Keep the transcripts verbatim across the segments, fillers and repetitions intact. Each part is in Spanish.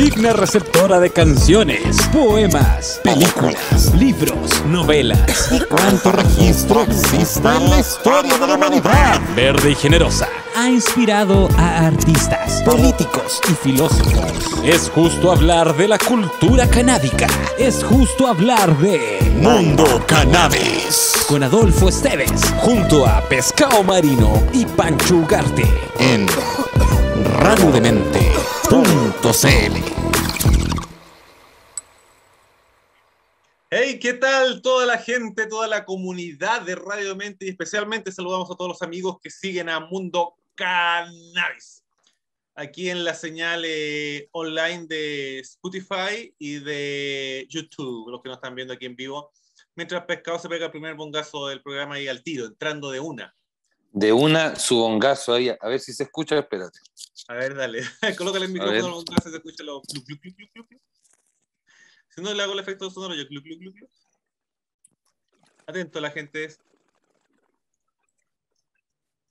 digna receptora de canciones, poemas, películas, libros, novelas y cuánto registro exista en la historia de la humanidad. Verde y generosa, ha inspirado a artistas, políticos y filósofos. Es justo hablar de la cultura canábica. Es justo hablar de Mundo Cannabis con Adolfo Estevez, junto a Pescao Marino y Pancho Garte, en Radio Demente punto c l. Hey, ¿qué tal toda la gente, toda la comunidad de Radio Demente? Y especialmente saludamos a todos los amigos que siguen a Mundo Cannabis aquí en la señal eh, online de Spotify y de YouTube, los que nos están viendo aquí en vivo. Mientras Pescao se pega el primer bongazo del programa ahí al tiro, entrando de una. De una, su bongazo ahí, a ver si se escucha, espérate. A ver, dale, colócale el micrófono al bongazo y se escucha lo... Si no le hago el efecto sonoro, yo... Atento la gente es...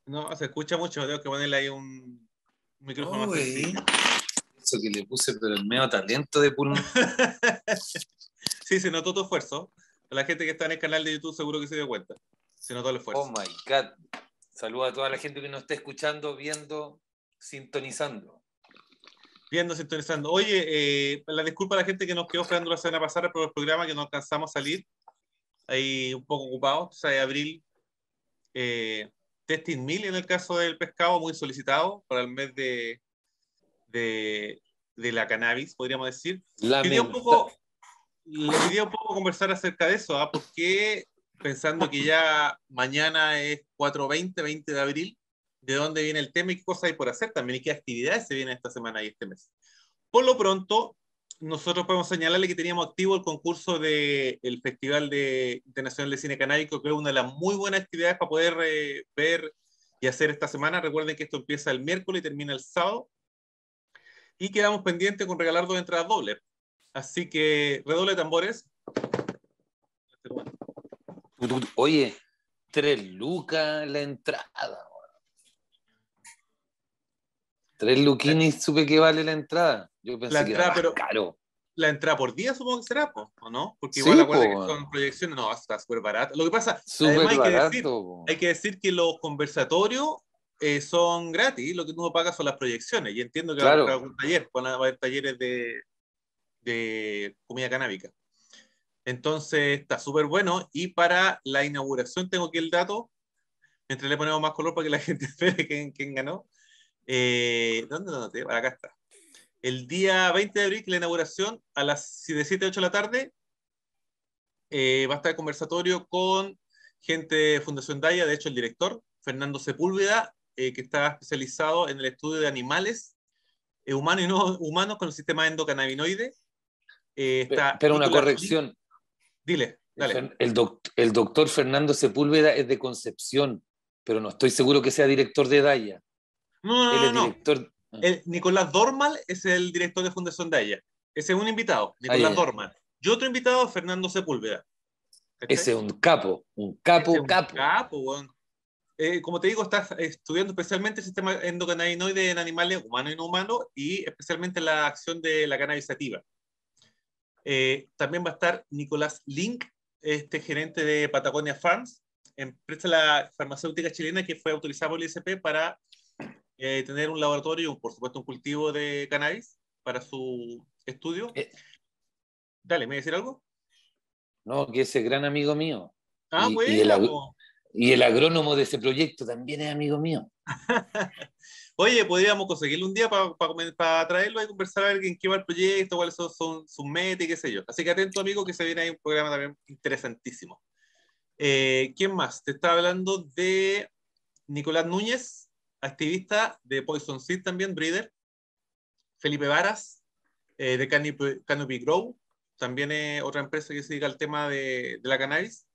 No, se escucha mucho, tengo que ponerle ahí un... Un micrófono. Oh, más eso que le puse, pero el medio talento de pulmón. Sí, se notó tu esfuerzo. La gente que está en el canal de YouTube seguro que se dio cuenta. Se notó el esfuerzo. Oh my God. Saludo a toda la gente que nos está escuchando, viendo, sintonizando. Viendo, sintonizando. Oye, eh, la disculpa a la gente que nos quedó esperando la semana pasada por el programa, que no alcanzamos a salir. Ahí un poco ocupados. O sea, abril... Eh, Testing Mil en el caso del pescado, muy solicitado para el mes de, de, de la cannabis, podríamos decir. Le quería un poco, un poco conversar acerca de eso, ¿ah? Porque pensando que ya mañana es cuatro veinte, veinte de abril, de dónde viene el tema y qué cosas hay por hacer también y qué actividades se vienen esta semana y este mes. Por lo pronto, nosotros podemos señalarle que teníamos activo el concurso del de, Festival de, Internacional de Cine Canábico, que es una de las muy buenas actividades para poder eh, ver y hacer esta semana. Recuerden que esto empieza el miércoles y termina el sábado. Y quedamos pendientes con regalar dos entradas dobles. Así que, redoble de tambores. Oye, tres lucas la entrada. Tres luquinis, supe que vale la entrada. Yo pensé la que entrada, era pero, caro. La entrada por día supongo que será, po, ¿o no? Porque igual sí, po, que son proyecciones, no, está súper barato. Lo que pasa, además, hay, barato, que decir, hay que decir que los conversatorios eh, son gratis, lo que tú no pagas son las proyecciones. Y entiendo que claro. va a haber un taller, van a haber talleres de, de comida canábica. Entonces está súper bueno. Y para la inauguración tengo aquí el dato, mientras le ponemos más color para que la gente vea quién, quién ganó. Eh, ¿Dónde lo noté? Acá está. El día veinte de abril, la inauguración, a las siete, ocho de la tarde, eh, va a estar el conversatorio con gente de Fundación Daya, de hecho el director, Fernando Sepúlveda, eh, que está especializado en el estudio de animales eh, humanos y no humanos con el sistema endocannabinoide. Eh, está pero una corrección. Dile, dale. El, doc el doctor Fernando Sepúlveda es de Concepción, pero no estoy seguro que sea director de Daya. No, no, el no, director... el Nicolás Dormal es el director de Fundación Daya. Ese es un invitado, Nicolás Dormal. Y otro invitado es Fernando Sepúlveda. ¿Este? Ese es un capo, un capo, este capo. Un capo, bueno. eh, Como te digo, está estudiando especialmente el sistema endocannabinoide en animales humanos y no humanos y especialmente la acción de la cannabisativa. Eh, también va a estar Nicolás Link, este gerente de Patagonia Farms, empresa de la farmacéutica chilena que fue autorizada por el I C P para... Eh, tener un laboratorio, por supuesto un cultivo de cannabis para su estudio. eh, Dale, ¿me voy a decir algo? No, que ese gran amigo mío. Ah, y, bueno. Y el, ag y el agrónomo de ese proyecto también es amigo mío. Oye, podríamos conseguirlo un día para pa, pa traerlo y conversar a ver en qué va el proyecto, cuáles son, son sus metas y qué sé yo. Así que atento, amigo, que se viene ahí un programa también interesantísimo. eh, ¿Quién más? Te estaba hablando de Nicolás Núñez, activista de Poison Seed también, breeder. Felipe Varas, eh, de Canopy, Canopy Grow, también es otra empresa que se dedica al tema de, de la cannabis.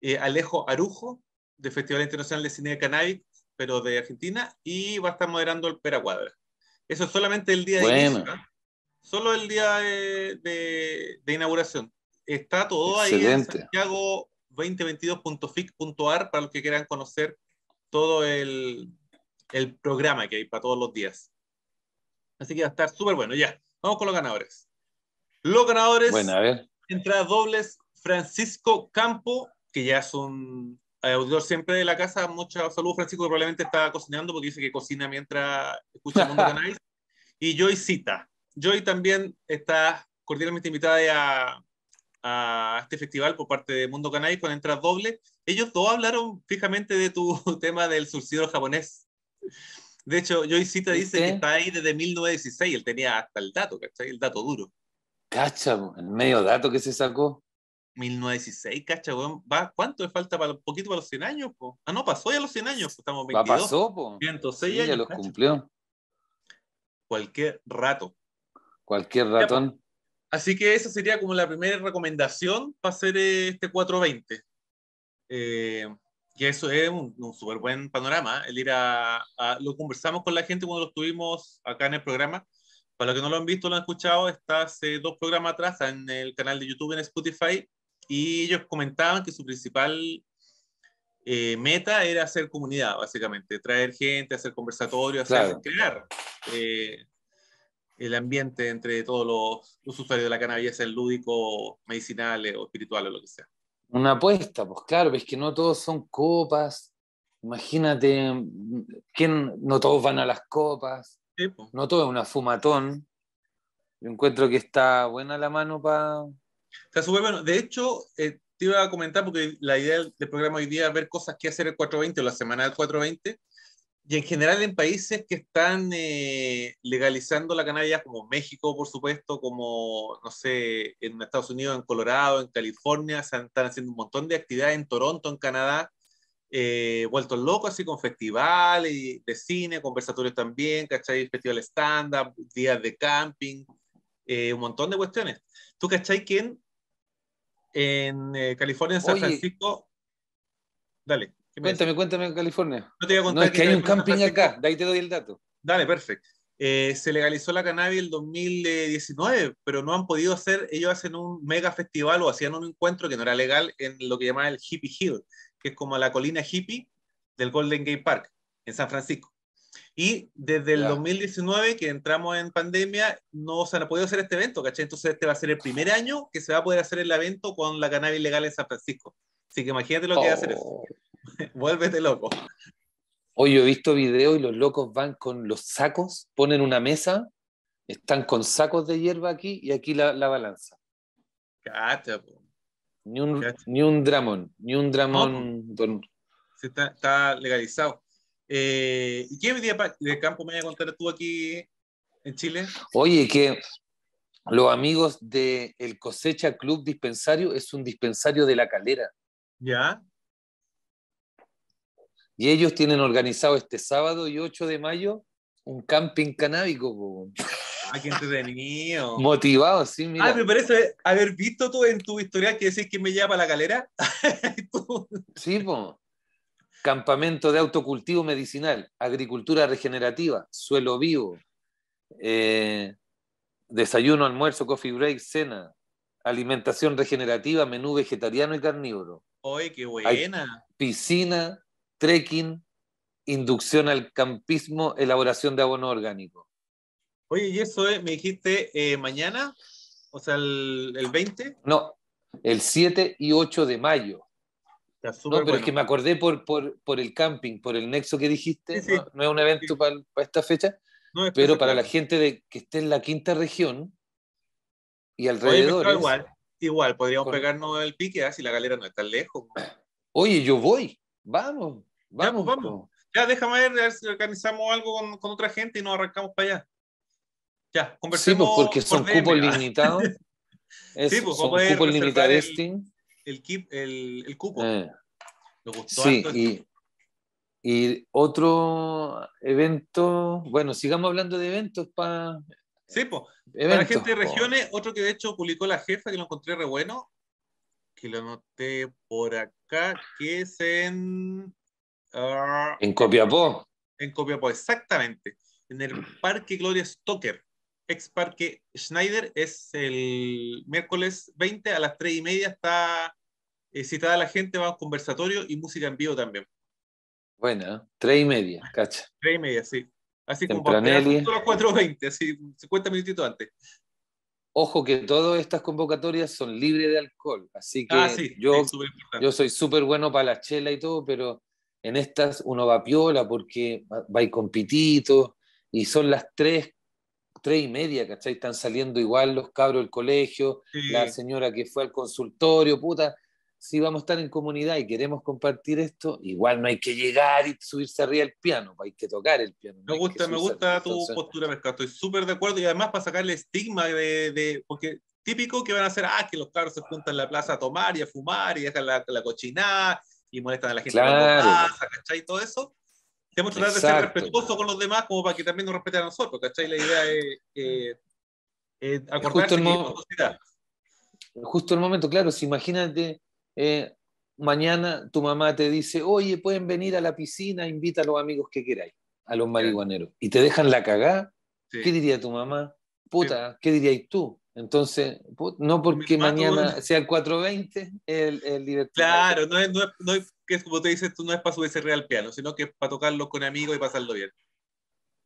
Eh, Alejo Arujo, de Festival Internacional de Cine de Cannabis, pero de Argentina, y va a estar moderando el Pera Cuadra. Eso es solamente el día bueno. de inicio, ¿no? Solo el día de, de, de inauguración. Está todo excelente. Ahí en Santiago dos mil veintidós punto f i c punto a r para los que quieran conocer todo el... el programa que hay para todos los días. Así que va a estar súper bueno. Ya, Vamos con los ganadores. Los ganadores, bueno, a ver. Entradas dobles, Francisco Campo, que ya es un auditor siempre de la casa. Mucha salud, Francisco, que probablemente está cocinando, porque dice que cocina mientras escucha el Mundo Cannabis. Y Joy Cita. Joy también está cordialmente invitada a, a este festival por parte de Mundo Cannabis con entradas dobles. Ellos dos hablaron fijamente de tu tema del surcidor japonés. De hecho, Joy Cita dice ¿Qué? que está ahí desde mil novecientos dieciséis. Él tenía hasta el dato, ¿cachai? El dato duro. Cacha, el medio dato que se sacó. mil novecientos dieciséis, cacha, weón. ¿Cuánto le falta para un poquito para los cien años, po? Ah, no, pasó ya los cien años. Estamos veintidós. Ya pasó, po. ciento seis sí, años, ya los cacha. Cumplió. Cualquier rato. Cualquier ratón. Así que esa sería como la primera recomendación para hacer este cuatro veinte. Eh, y eso es un, un súper buen panorama. El ir a, a, lo conversamos con la gente cuando lo tuvimos acá en el programa. Para los que no lo han visto, lo han escuchado, está hace dos programas atrás en el canal de YouTube, en Spotify, y ellos comentaban que su principal eh, meta era hacer comunidad, básicamente, traer gente, hacer conversatorios, hacer, claro. crear eh, el ambiente entre todos los, los usuarios de la cannabis, sean lúdicos, medicinales o espirituales o lo que sea. Una apuesta, pues claro, ves que no todos son copas, imagínate, ¿quién? No todos van a las copas. Sí, pues. No todo es una fumatón. Yo encuentro que está buena la mano para... Está súper bueno. De hecho, eh, te iba a comentar, porque la idea del, del programa hoy día es ver cosas que hacer el cuatro veinte o la semana del cuatro veinte, y en general en países que están eh, legalizando la cannabis, como México, por supuesto, como, no sé, en Estados Unidos, en Colorado, en California, se han, están haciendo un montón de actividades en Toronto, en Canadá, Eh, vueltos locos así con festivales de cine, conversatorios también, ¿cachai? Festivales stand-up, días de camping, eh, un montón de cuestiones. ¿Tú cachai que en, en eh, California, en San Oye, Francisco? Dale. Cuéntame, cuéntame en California. No, te voy a contar no, es que, que hay un camping acá, de ahí te doy el dato. Dale, perfecto. Eh, se legalizó la cannabis el dos mil diecinueve, pero no han podido hacer, ellos hacen un mega festival o hacían un encuentro que no era legal en lo que llamaban el Hippie Hill, que es como la colina hippie del Golden Gate Park, en San Francisco. Y desde el claro. dos mil diecinueve, que entramos en pandemia, no se ha podido hacer este evento, ¿cachai? Entonces este va a ser el primer año que se va a poder hacer el evento con la cannabis legal en San Francisco. Así que imagínate lo que oh. va a hacer eso. Vuélvete loco. Hoy yo he visto videos y los locos van con los sacos, ponen una mesa, están con sacos de hierba aquí y aquí la, la balanza. Cacha, po. Ni un, ni un dramón, ni un dramón. No, se está, está legalizado. Eh, ¿Y qué día de campo me vas a contar tú aquí en Chile? Oye, que los amigos del de Cosecha Club Dispensario es un dispensario de La Calera. ¿Ya? Y ellos tienen organizado este sábado y ocho de mayo un camping canábico. Ah, qué entretenido. Motivado, sí, mira. Ah, me parece haber visto tú en tu historial que decís que me lleva para La Calera. Sí, po. Campamento de autocultivo medicinal, agricultura regenerativa, suelo vivo, eh, desayuno, almuerzo, coffee break, cena, alimentación regenerativa, menú vegetariano y carnívoro. ¡Oye, qué buena! Hay piscina, trekking, inducción al campismo, elaboración de abono orgánico. Oye, ¿y eso es, me dijiste eh, mañana? O sea, el, el veinte. No, el siete y ocho de mayo. Está súper no, pero bueno. Es que me acordé por, por, por el camping, por el nexo que dijiste. Sí, sí. ¿No? No es un evento sí. para, para esta fecha, no, es pero para la gente de, que esté en la quinta región y alrededor. Igual, igual, podríamos con... pegarnos el pique, ¿eh? Si La Calera no está lejos. Oye, yo voy. Vamos, vamos. Ya, pues, vamos. Ya déjame ver, a ver si organizamos algo con, con otra gente y nos arrancamos para allá. Ya, conversemos. Sí, pues porque son por cupos limitados. Es, sí, pues son cupos limitados. El, el, el, el cupo. Eh. Lo gustó sí, harto y, y otro evento. Bueno, sigamos hablando de eventos para. Sí, pues. Para la gente de regiones, po. Otro que de hecho publicó la jefa, que lo encontré re bueno, que lo anoté por acá, que es en. Uh, en Copiapó. En Copiapó, exactamente. En el Parque Gloria Stolker. Ex Parque Schneider, es el miércoles veinte a las tres y media. Está eh, citada la gente, va a un conversatorio y música en vivo también. Buena, tres y media, cacha. tres y media, sí. Así como para a las cuatro veinte, así cincuenta minutitos antes. Ojo que todas estas convocatorias son libres de alcohol, así que ah, sí, yo, yo soy súper bueno para la chela y todo, pero en estas uno va piola porque va y con pitito, y son las tres, tres y media, ¿cachai? Están saliendo igual los cabros del colegio, sí. La señora que fue al consultorio, puta, si vamos a estar en comunidad y queremos compartir esto, igual no hay que llegar y subirse arriba del piano, hay que tocar el piano. Me no gusta, me gusta arriba. Tu Entonces, postura, Pescao, estoy súper de acuerdo, y además para sacarle estigma de, de... Porque típico que van a hacer, ah, que los cabros se juntan en la plaza a tomar y a fumar y dejan la, la cochinada y molestan a la gente. Claro. La plaza, ¿cachai? Todo eso. Tenemos que tratar Exacto. de ser respetuosos con los demás como para que también nos respeten a nosotros, ¿cachai? La idea es eh, eh, acordarse de la sociedad. Justo el momento, claro, si imagínate... Eh, mañana tu mamá te dice, oye, pueden venir a la piscina, invita a los amigos que queráis, a los marihuaneros, y te dejan la cagá, sí. ¿Qué diría tu mamá? Puta, sí. ¿Qué dirías tú? Entonces, put, no porque mañana sea el cuatro veinte el, el divertido. Claro, no es, no es, no es que es como te dices tú, no es para subirse real piano, sino que es para tocarlo con amigos y pasarlo bien.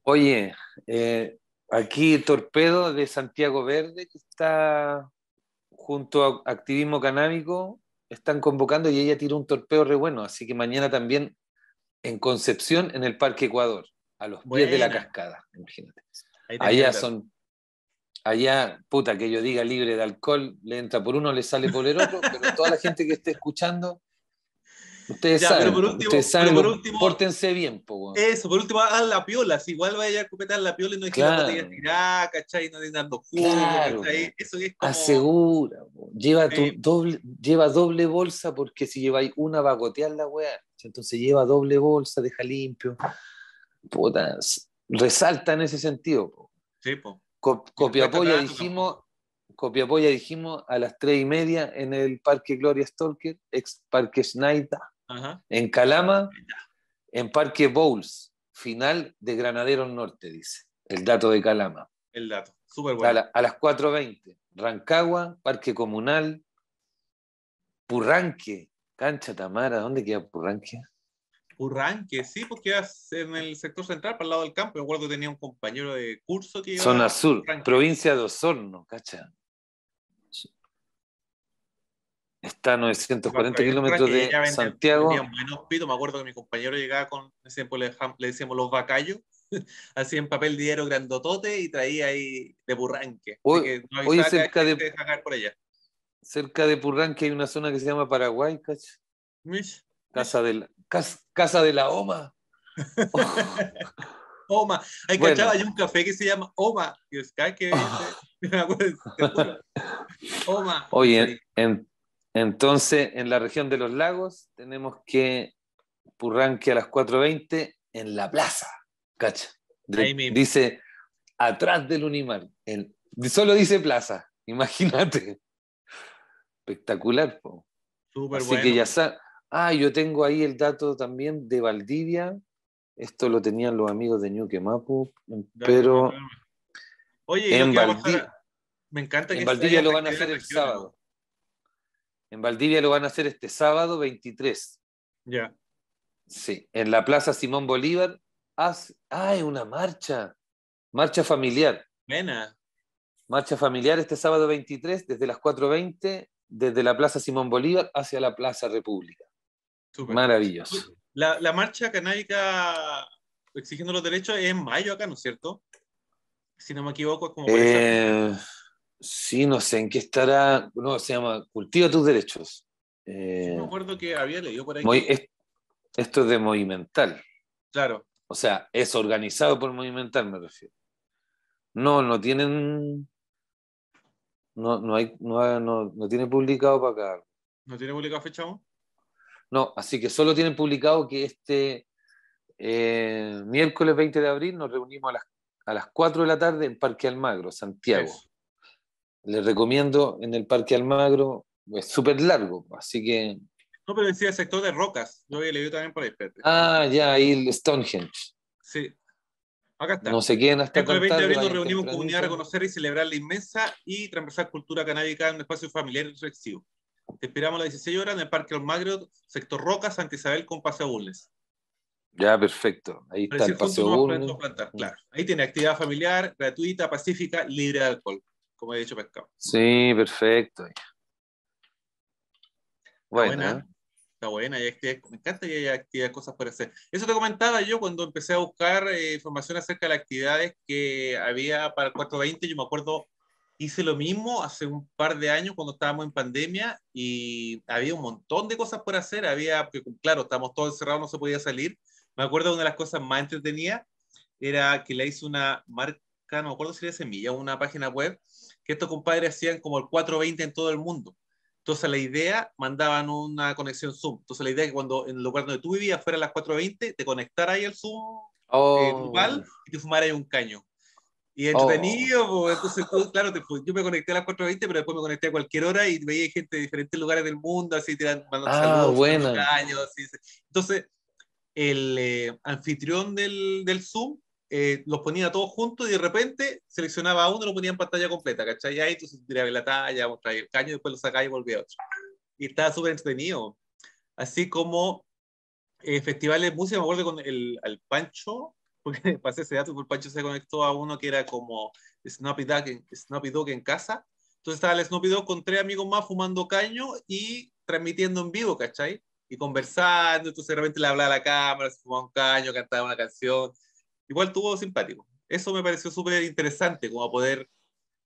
Oye, eh, aquí Torpedo de Santiago Verde, que está junto a Activismo Canábico, están convocando y ella tiró un torpedo re bueno, así que mañana también en Concepción, en el Parque Ecuador, a los Buena. pies de la cascada, imagínate. Ahí allá son, allá, puta, que yo diga libre de alcohol, le entra por uno, le sale por el otro, pero toda la gente que esté escuchando, ustedes ya, saben, por último, ustedes saben, por último, pórtense bien, po. Eso, por último, haz la piola, si igual vaya a cometer la piola y no es claro. que la botella tirada, ¿cachai? No es dando jugo, claro. ¿Cachai? Eso es como... Asegura, po. Lleva, sí. tu doble, lleva doble bolsa, porque si lleváis una va a gotear la weá, entonces lleva doble bolsa, deja limpio. Puta, resalta en ese sentido, po. Sí, po. Cop Copiapó ya dijimos... Copiapó ya dijimos a las tres y media en el Parque Gloria Stolker, ex Parque Schneider, Ajá. en Calama, en Parque Bowles, final de Granaderos Norte, dice, el dato de Calama. El dato, súper bueno. A, la, a las cuatro veinte, Rancagua, Parque Comunal, Purranque, Cancha Tamara, ¿dónde queda Purranque? Purranque, sí, porque en el sector central, para el lado del campo, me acuerdo que tenía un compañero de curso que... Zona Sur, Purranque. Provincia de Osorno, ¿cacha? Está a novecientos cuarenta kilómetros de vendía, Santiago. Menos pito. Me acuerdo que mi compañero llegaba con, le decíamos los bacayos, así en papel dinero grandotote, y traía ahí de Purranque. Hoy, no hoy cerca, de, de por allá. cerca de Purranque hay una zona que se llama Paraguay, ¿cacha? ¿Mish? Casa de la, casa, casa de la Oma. Oh. Oma. Hay, bueno. cachaba, hay un café que se llama Oma. Y es que, oh. Oma. Oye, en, en Entonces, en la región de los lagos, tenemos que Purranque a las cuatro veinte en la plaza, ¿cacha? De, dice, atrás del Unimar. El, solo dice plaza, imagínate. Espectacular, po. Súper Así bueno. que ya sabes. Ah, yo tengo ahí el dato también de Valdivia. Esto lo tenían los amigos de Ñuque Mapu, pero... Dale, Oye, en Valdivia, a... Me encanta que en Valdivia lo van a hacer el sábado. En Valdivia lo van a hacer este sábado veintitrés. Ya. Yeah. Sí, en la Plaza Simón Bolívar. Hace... ¡Ay, una marcha! Marcha familiar. Buena. Marcha familiar este sábado veintitrés, desde las cuatro veinte, desde la Plaza Simón Bolívar hacia la Plaza República. Super. Maravilloso. La, la marcha canábica exigiendo los derechos es en mayo acá, ¿no es cierto? Si no me equivoco, es como... Eh... Sí, no sé en qué estará. No, se llama Cultiva tus Derechos. Eh, Yo me acuerdo que había leído por ahí. Muy, que... Esto es de Movimental. Claro. O sea, es organizado por Movimental, me refiero. No, no tienen. No, no hay, no, no, no tiene publicado para acá. ¿No tiene publicado fecha aún? No, así que solo tienen publicado que este eh, miércoles veinte de abril nos reunimos a las, a las cuatro de la tarde en Parque Almagro, Santiago. Sí. Les recomiendo en el Parque Almagro, es súper largo, así que... No, pero decía el sector de rocas, yo había leído también por ahí. Ah, ya, ahí el Stonehenge. Sí, acá está. No se queden hasta el veinte de abril nos reunimos en comunidad a reconocer y celebrar la inmensa y transversal cultura canábica en un espacio familiar y reflexivo. Te esperamos a las dieciséis horas en el Parque Almagro, sector Rocas, Santa Isabel con Paseo Bulnes. Ya, perfecto. Ahí está el paseo uno. Claro. Ahí tiene actividad familiar, gratuita, pacífica, libre de alcohol, como he dicho Pescao. Sí, perfecto. Bueno, está buena, ¿eh? Está buena. Me encanta que haya actividades, cosas por hacer. Eso te comentaba yo cuando empecé a buscar eh, información acerca de las actividades que había para el cuatro veinte. Yo me acuerdo, hice lo mismo hace un par de años cuando estábamos en pandemia y había un montón de cosas por hacer. Había, claro, estábamos todos encerrados, no se podía salir. Me acuerdo de una de las cosas más entretenidas era que le hizo una marca, no me acuerdo si era Semilla, una página web, que estos compadres hacían como el cuatro veinte en todo el mundo. Entonces la idea, mandaban una conexión Zoom. Entonces la idea es que cuando en el lugar donde tú vivías fuera a las cuatro veinte, te conectara ahí al Zoom oh. eh, global y te fumara ahí un caño. Y entretenido, oh. pues, entonces todo, claro, te, yo me conecté a las cuatro veinte, pero después me conecté a cualquier hora y veía gente de diferentes lugares del mundo, así tirando ah, saludos, bueno. caños. Así, entonces el eh, anfitrión del, del Zoom eh, los ponía todos juntos y de repente seleccionaba a uno y lo ponía en pantalla completa, ¿cachai? Ahí tú tirabas la talla, traías el caño, después lo sacabas y volvías a otro. Y estaba súper entretenido. Así como eh, festivales de música, me acuerdo con el, el Pancho, porque pasé ese dato, porque el Pancho se conectó a uno que era como Snoopy Dog en, Snoopy Dog en casa. Entonces estaba el Snoopy Dog con tres amigos más fumando caño y transmitiendo en vivo, ¿cachai? Y conversando, entonces de repente le hablaba a la cámara, se fumaba un caño, cantaba una canción. Igual estuvo simpático. Eso me pareció súper interesante, como poder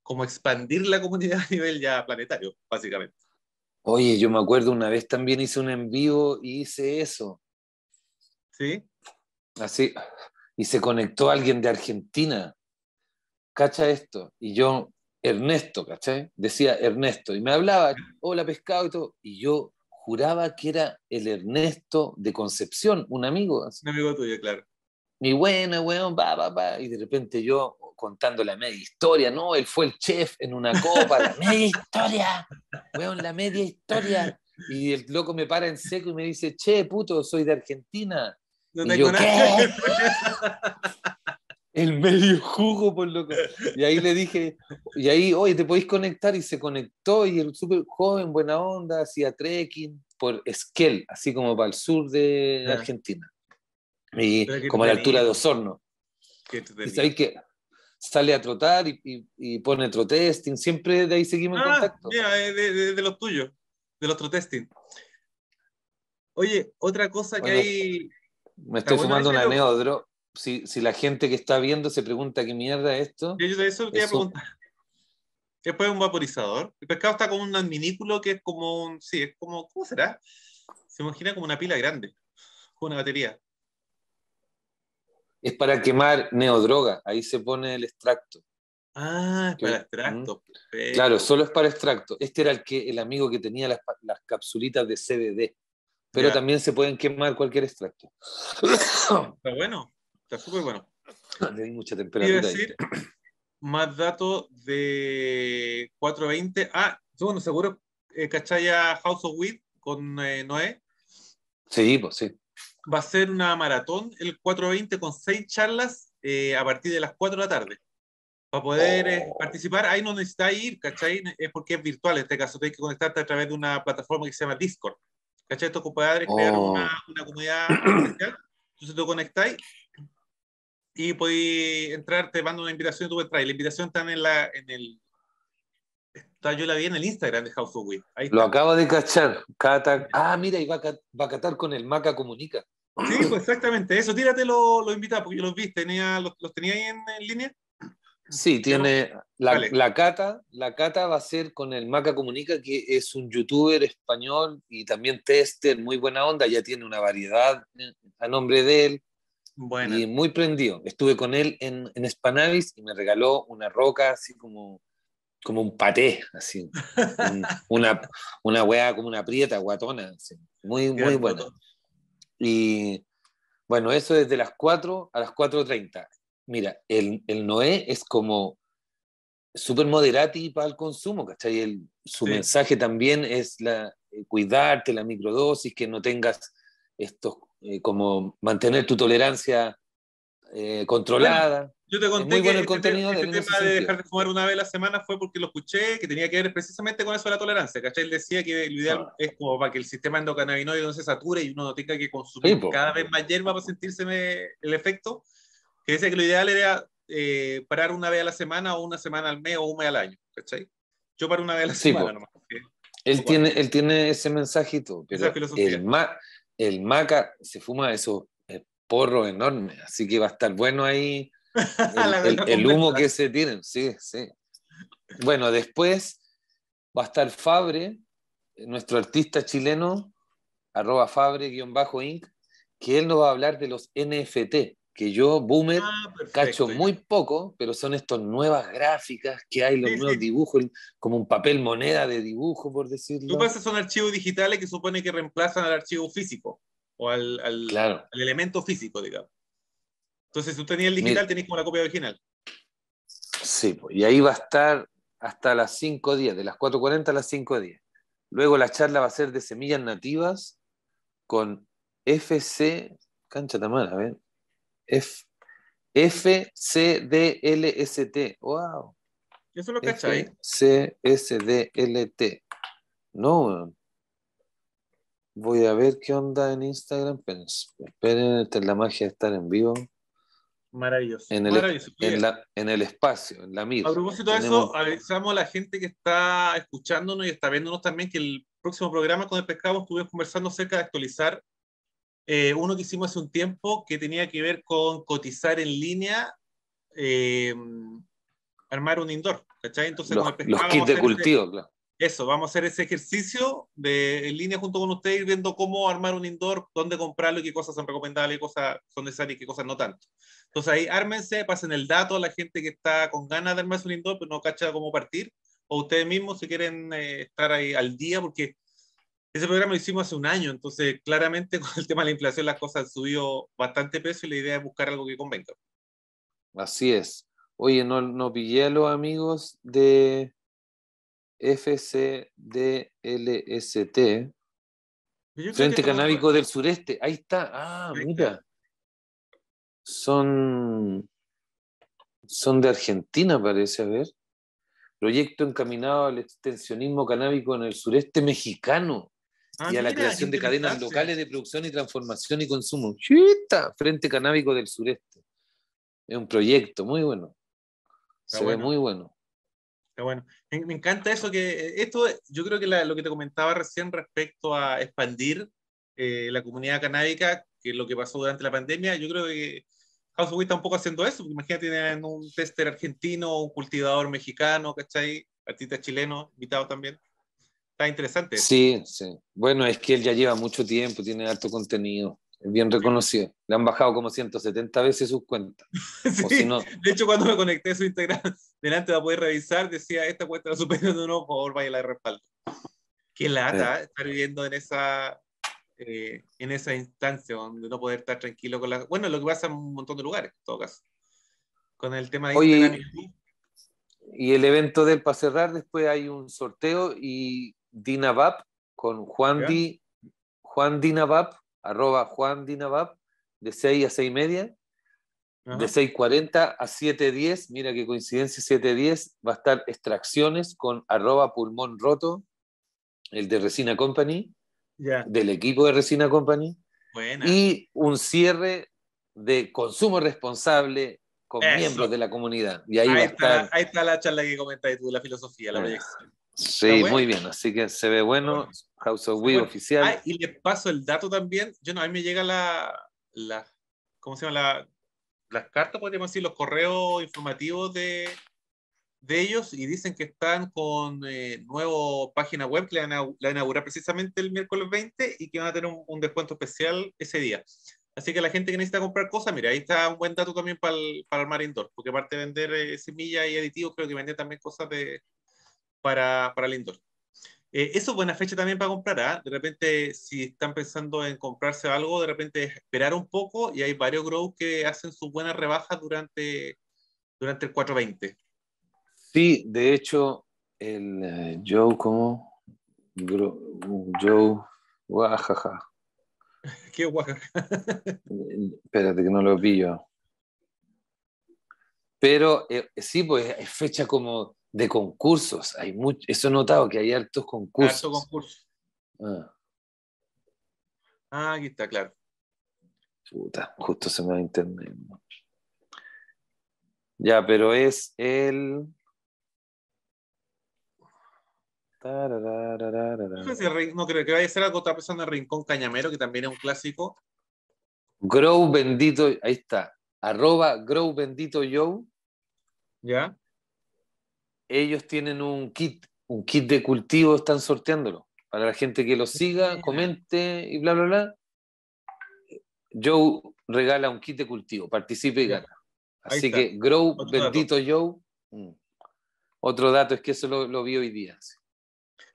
como expandir la comunidad a nivel ya planetario, básicamente. Oye, yo me acuerdo una vez también hice un en vivo y hice eso. ¿Sí? Así. Y se conectó alguien de Argentina. ¿Cacha esto? Y yo, Ernesto, ¿cachai? Decía Ernesto. Y me hablaba, hola Pescao y todo. Y yo juraba que era el Ernesto de Concepción, un amigo. Un amigo tuyo, claro. Y bueno, weón, va, va, va. Y de repente yo contando la media historia, ¿no? Él fue el chef en una copa, la media historia, weón, la media historia. Y el loco me para en seco y me dice, che, puto, soy de Argentina. No y yo, ¿qué? El medio jugo, por loco. Y ahí le dije, y ahí, oye, ¿te podéis conectar? Y se conectó, y el súper joven, buena onda, hacía trekking por Esquel, así como para el sur de ah. Argentina. Y como a la altura de Osorno. Y sabéis que sale a trotar y, y, y pone trotesting, siempre de ahí seguimos ah, en contacto. Mira, de, de, de los tuyos, de los trotesting. Oye, otra cosa bueno, que hay... Me estoy fumando una neodro. Si, si la gente que está viendo se pregunta qué mierda es esto. Yo de eso quería preguntar. Después es un vaporizador. El Pescao está con un adminículo que es como un. Sí, es como. ¿Cómo será? Se imagina como una pila grande, como una batería. Es para quemar neodroga. Ahí se pone el extracto. Ah, es para extracto. Perfecto. Claro, solo es para extracto. Este era el, que, el amigo que tenía las, las capsulitas de C B D. Pero ya. También se pueden quemar cualquier extracto. Está bueno. Está súper bueno. Le di mucha temperatura. Quiero decir, ahí. Más datos de cuatro veinte. Ah, bueno, seguro, eh, ¿cachaya House of Weed con eh, Noé? Sí, pues sí. Va a ser una maratón el cuatro veinte con seis charlas eh, a partir de las cuatro de la tarde. Para poder oh. eh, participar, ahí no necesitáis ir, ¿cachai? Es porque es virtual en este caso. Tenéis que conectarte a través de una plataforma que se llama Discord. ¿Cachai? Estos compadres oh. crearon una, una comunidad especial. Entonces te conectáis. Y podéis entrar, te mando una invitación y tú entras. La invitación está en, la, en el... Está, yo la vi en el Instagram de House of Weed. Lo acabo de cachar. Cata... Ah, mira, y va a, va a catar con el Maca Komunica. Sí, pues exactamente. Eso, tírate los lo invitados, porque yo los vi. Tenía, los, ¿Los tenía ahí en, en línea? Sí, tiene... No? La, vale. la, cata, la cata va a ser con el Maca Komunica, que es un youtuber español y también tester, muy buena onda. Ya tiene una variedad a nombre de él. Bueno. Y muy prendido. Estuve con él en, en Spannabis y me regaló una roca así como, como un paté, así. un, una, una weá como una prieta, guatona. Así. Muy, muy buena. Y bueno, eso desde las cuatro a las cuatro treinta. Mira, el, el Noé es como súper moderati para el consumo, ¿cachai? El, su sí. mensaje también es la, cuidarte, la microdosis, que no tengas estos... Eh, como mantener tu tolerancia eh, controlada. Yo te conté es muy bueno que el contenido este, de, este tema de sentido. Dejar de fumar una vez a la semana fue porque lo escuché, que tenía que ver precisamente con eso de la tolerancia, ¿cachai? Él decía que lo ideal ah. es como para que el sistema endocannabinoide no se sature y uno no tenga que consumir sí, cada vez más hierba para sentirse el efecto, que decía que lo ideal era eh, parar una vez a la semana o una semana al mes o un mes al año, ¿cachai? Yo paro una vez a la sí, semana nomás. ¿Eh? Él, tiene, él tiene ese mensajito, pero el, ma, el maca se fuma esos porros enormes, así que va a estar bueno ahí. El, el, el humo que se tienen, sí, sí. Bueno, después va a estar Fabre, nuestro artista chileno, arroba Fabre-Inc, que él nos va a hablar de los N F T, que yo, Boomer, ah, cacho muy poco, pero son estas nuevas gráficas que hay, los sí, nuevos sí. dibujos, como un papel moneda de dibujo, por decirlo. Lo que pasa son archivos digitales que supone que reemplazan al archivo físico, o al, al, claro. al elemento físico, digamos. Entonces, si tú tenías el digital, tenías como la copia original. Sí, pues, y ahí va a estar hasta las cinco diez, de las cuatro cuarenta a las cinco diez. Luego la charla va a ser de semillas nativas con F C... Cancha Tamara, a ver. F, F C D L S T. ¡Wow! Eso lo cachai. F C S D L T. No, voy a ver qué onda en Instagram. Esperen, esta es la magia de estar en vivo. Maravilloso. En el, Maravilloso. En, la, en el espacio, en la misma. A propósito de eso, avisamos a la gente que está escuchándonos y está viéndonos también que el próximo programa con el Pescado estuvimos conversando acerca de actualizar eh, uno que hicimos hace un tiempo que tenía que ver con cotizar en línea, eh, armar un indoor, ¿cachai? Entonces los, con el Pescado los kits de cultivo, ese, claro. Eso, vamos a hacer ese ejercicio de, en línea junto con ustedes, viendo cómo armar un indoor, dónde comprarlo y qué cosas son recomendables, qué cosas son necesarias y qué cosas no tanto. Entonces ahí ármense, pasen el dato a la gente que está con ganas de armarse un indoor, pero no cacha cómo partir, o ustedes mismos si quieren eh, estar ahí al día, porque ese programa lo hicimos hace un año, entonces claramente con el tema de la inflación las cosas han subido bastante peso y la idea es buscar algo que convenga. Así es. Oye, no, no pillé a los amigos de F C D L S T, Frente Canábico del Sureste, ahí está, ah, ahí mira. Está. Son, son de Argentina, parece, a ver. Proyecto encaminado al extensionismo canábico en el sureste mexicano ah, y a mira, la creación de cadenas locales de producción y transformación y consumo. ¡Chita! Frente Canábico del Sureste. Es un proyecto muy bueno. Está Se bueno. ve muy bueno. Está bueno. Me, me encanta eso que esto, yo creo que la, lo que te comentaba recién respecto a expandir eh, la comunidad canábica, que es lo que pasó durante la pandemia, yo creo que House of Weed está un poco haciendo eso, porque imagínate, tienen un tester argentino, un cultivador mexicano, ¿cachai? Artista chileno, invitado también. Está interesante. Sí, sí. Bueno, es que él ya lleva mucho tiempo, tiene alto contenido, es bien reconocido. Le han bajado como ciento setenta veces sus cuentas. Sí, o si no... De hecho, cuando me conecté a su Instagram, delante para poder revisar, decía, esta cuenta la superior de uno, por favor, váyala de respaldo. Qué lata, eh. estar viviendo en esa... Eh, en esa instancia donde no poder estar tranquilo con la... Bueno, lo que pasa en un montón de lugares, en todo caso. Con el tema de... Oye, y el evento del para cerrar, después hay un sorteo y Dinavap con Juan, Di, Juan Dinavap, arroba Juan Dinavap, de seis a seis y media, Ajá. de seis cuarenta a siete diez, mira qué coincidencia, siete diez, va a estar Extracciones con arroba Pulmón Roto, el de Resina Company, Yeah. del equipo de Resina Company. Buena. Y un cierre de consumo responsable con Eso. miembros de la comunidad. Y ahí, ahí, va está, estar... ahí está la charla que comentaste tú, la filosofía, la proyección. Sí, muy bien, así que se ve bueno, bueno. House of Weed bueno. oficial. Ah, y les paso el dato también, yo no, a mí me llega la, la ¿cómo se llama? La, las cartas, podríamos decir, los correos informativos de, de ellos, y dicen que están con eh, nueva página web que la van a inaugurar precisamente el miércoles veinte y que van a tener un, un descuento especial ese día. Así que la gente que necesita comprar cosas, mira, ahí está un buen dato también para para armar indoor, porque aparte de vender eh, semillas y aditivos, creo que venden también cosas de, para, para el indoor. Eh, eso es buena fecha también para comprar, ¿ah? ¿eh? De repente, si están pensando en comprarse algo, de repente esperar un poco, y hay varios grows que hacen sus buenas rebajas durante, durante el cuatro veinte. Sí, de hecho, el Joe, como Joe, guajaja. ¿Qué guajaja? Espérate que no lo pillo. Pero eh, sí, pues hay fecha como de concursos. Hay mucho, eso he notado, que hay hartos concursos. Hartos concursos. Ah. Ah, aquí está, claro. Puta, justo se me va internet. Ya, pero es el... No creo que vaya a ser algo, está pensando en Rincón Cañamero, que también es un clásico. Grow Bendito, ahí está. Arroba Grow Bendito Joe. Ya. Ellos tienen un kit, un kit de cultivo, están sorteándolo. Para la gente que lo siga, comente y bla, bla, bla. Joe regala un kit de cultivo, participe y gana. Así que Grow Bendito Joe. Mm. Otro dato es que eso lo, lo vi hoy día. Sí.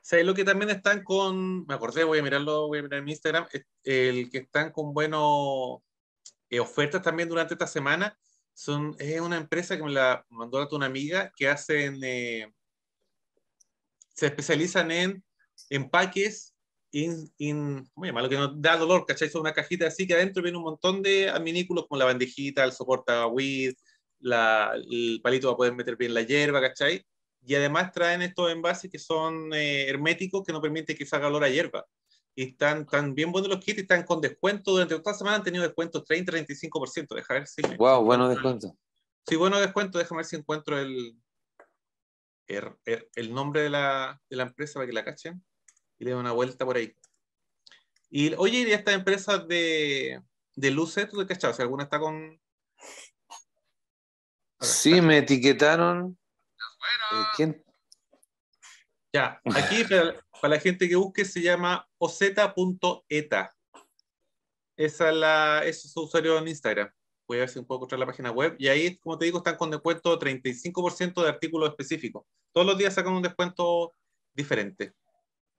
¿Sabes lo que también están con? Me acordé, voy a mirarlo, voy a mirar en mi Instagram, el que están con buenos eh, ofertas también durante esta semana. Son, es una empresa que me la mandó a una amiga que hacen, eh, se especializan en empaques, in, in, ¿cómo llamarlo? Que nos da dolor, ¿cachai? Son una cajita así que adentro viene un montón de adminículos como la bandejita, el soporta weed, la, el palito para poder meter bien la hierba, ¿cachai? Y además traen estos envases que son eh, herméticos, que no permiten que salga olor a hierba. Y están, están bien buenos los kits, están con descuento. Durante toda la semana han tenido descuentos treinta a treinta y cinco por ciento. Deja ver si... Wow, buenos descuentos. Sí, buenos descuentos. Déjame ver si encuentro el, el, el nombre de la, de la empresa para que la cachen. Y le den una vuelta por ahí. Y oye, y estas empresas de, de luces, ¿tú te cachado? Si alguna está con... Acá, sí, está. Me etiquetaron... Bueno. ¿Quién? Ya, aquí para, para la gente que busque se llama o z punto e t a. Esa es, la, es su usuario en Instagram. Voy a ver si puedo encontrar la página web. Y ahí, como te digo, están con descuento treinta y cinco por ciento de artículos específicos. Todos los días sacan un descuento diferente.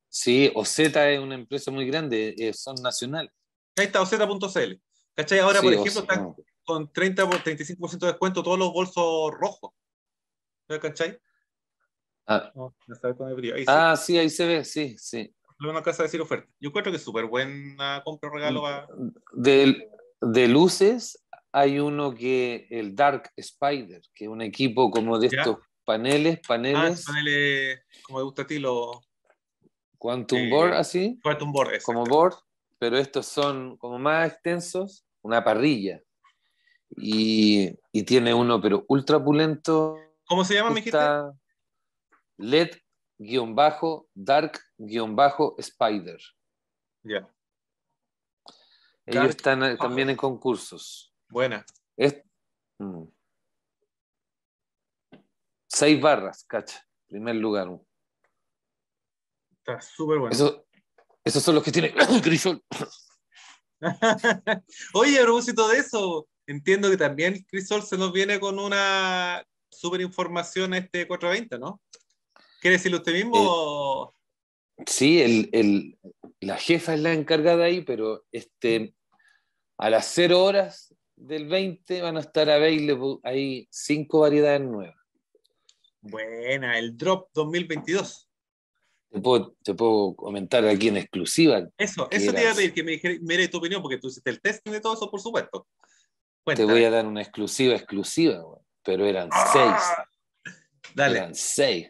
Sí, O Z es una empresa muy grande, eh, son nacionales. Ahí está, o z punto c l. ¿Cachai? Ahora, sí, por ejemplo, o sea, están no. con treinta por treinta y cinco por ciento de descuento todos los bolsos rojos. ¿Lo cachai? Ah. No, no ahí, ah, sí. sí, ahí se ve, sí, sí. Una casa de decir oferta. Yo creo que es súper buena compra regalo. A... De, de luces hay uno que, el Dark Spider, que es un equipo como de ¿Ya? estos paneles, paneles. Ah, paneles, como te gusta a ti, los... Quantum eh, Board, así. Quantum Board, exacto. Como board, pero estos son como más extensos, una parrilla. Y, y tiene uno, pero ultra opulento. ¿Cómo se llama, mijita? LED-Dark-Spider. Ya. Yeah. Ellos Dark están bajo. También en concursos. Buena. Es, mm, seis barras, cacha. Primer lugar. Está súper bueno. Eso, esos son los que tienen Crisol. Oye, a propósito de eso, entiendo que también Crisol se nos viene con una... súper información a este cuatrocientos veinte, ¿no? ¿Quiere decirlo usted mismo? Eh, sí, el, el, la jefa es la encargada ahí, pero este, a las cero horas del veinte van a estar available ahí cinco variedades nuevas. Buena, el Drop dos mil veintidós. Te puedo, te puedo comentar aquí en exclusiva. Eso, eso te iba a pedir, que me dijeras tu opinión, porque tú hiciste el test de todo eso, por supuesto. Cuéntame. Te voy a dar una exclusiva, exclusiva, güey. Pero eran ¡Ah! seis. Dale. Eran seis.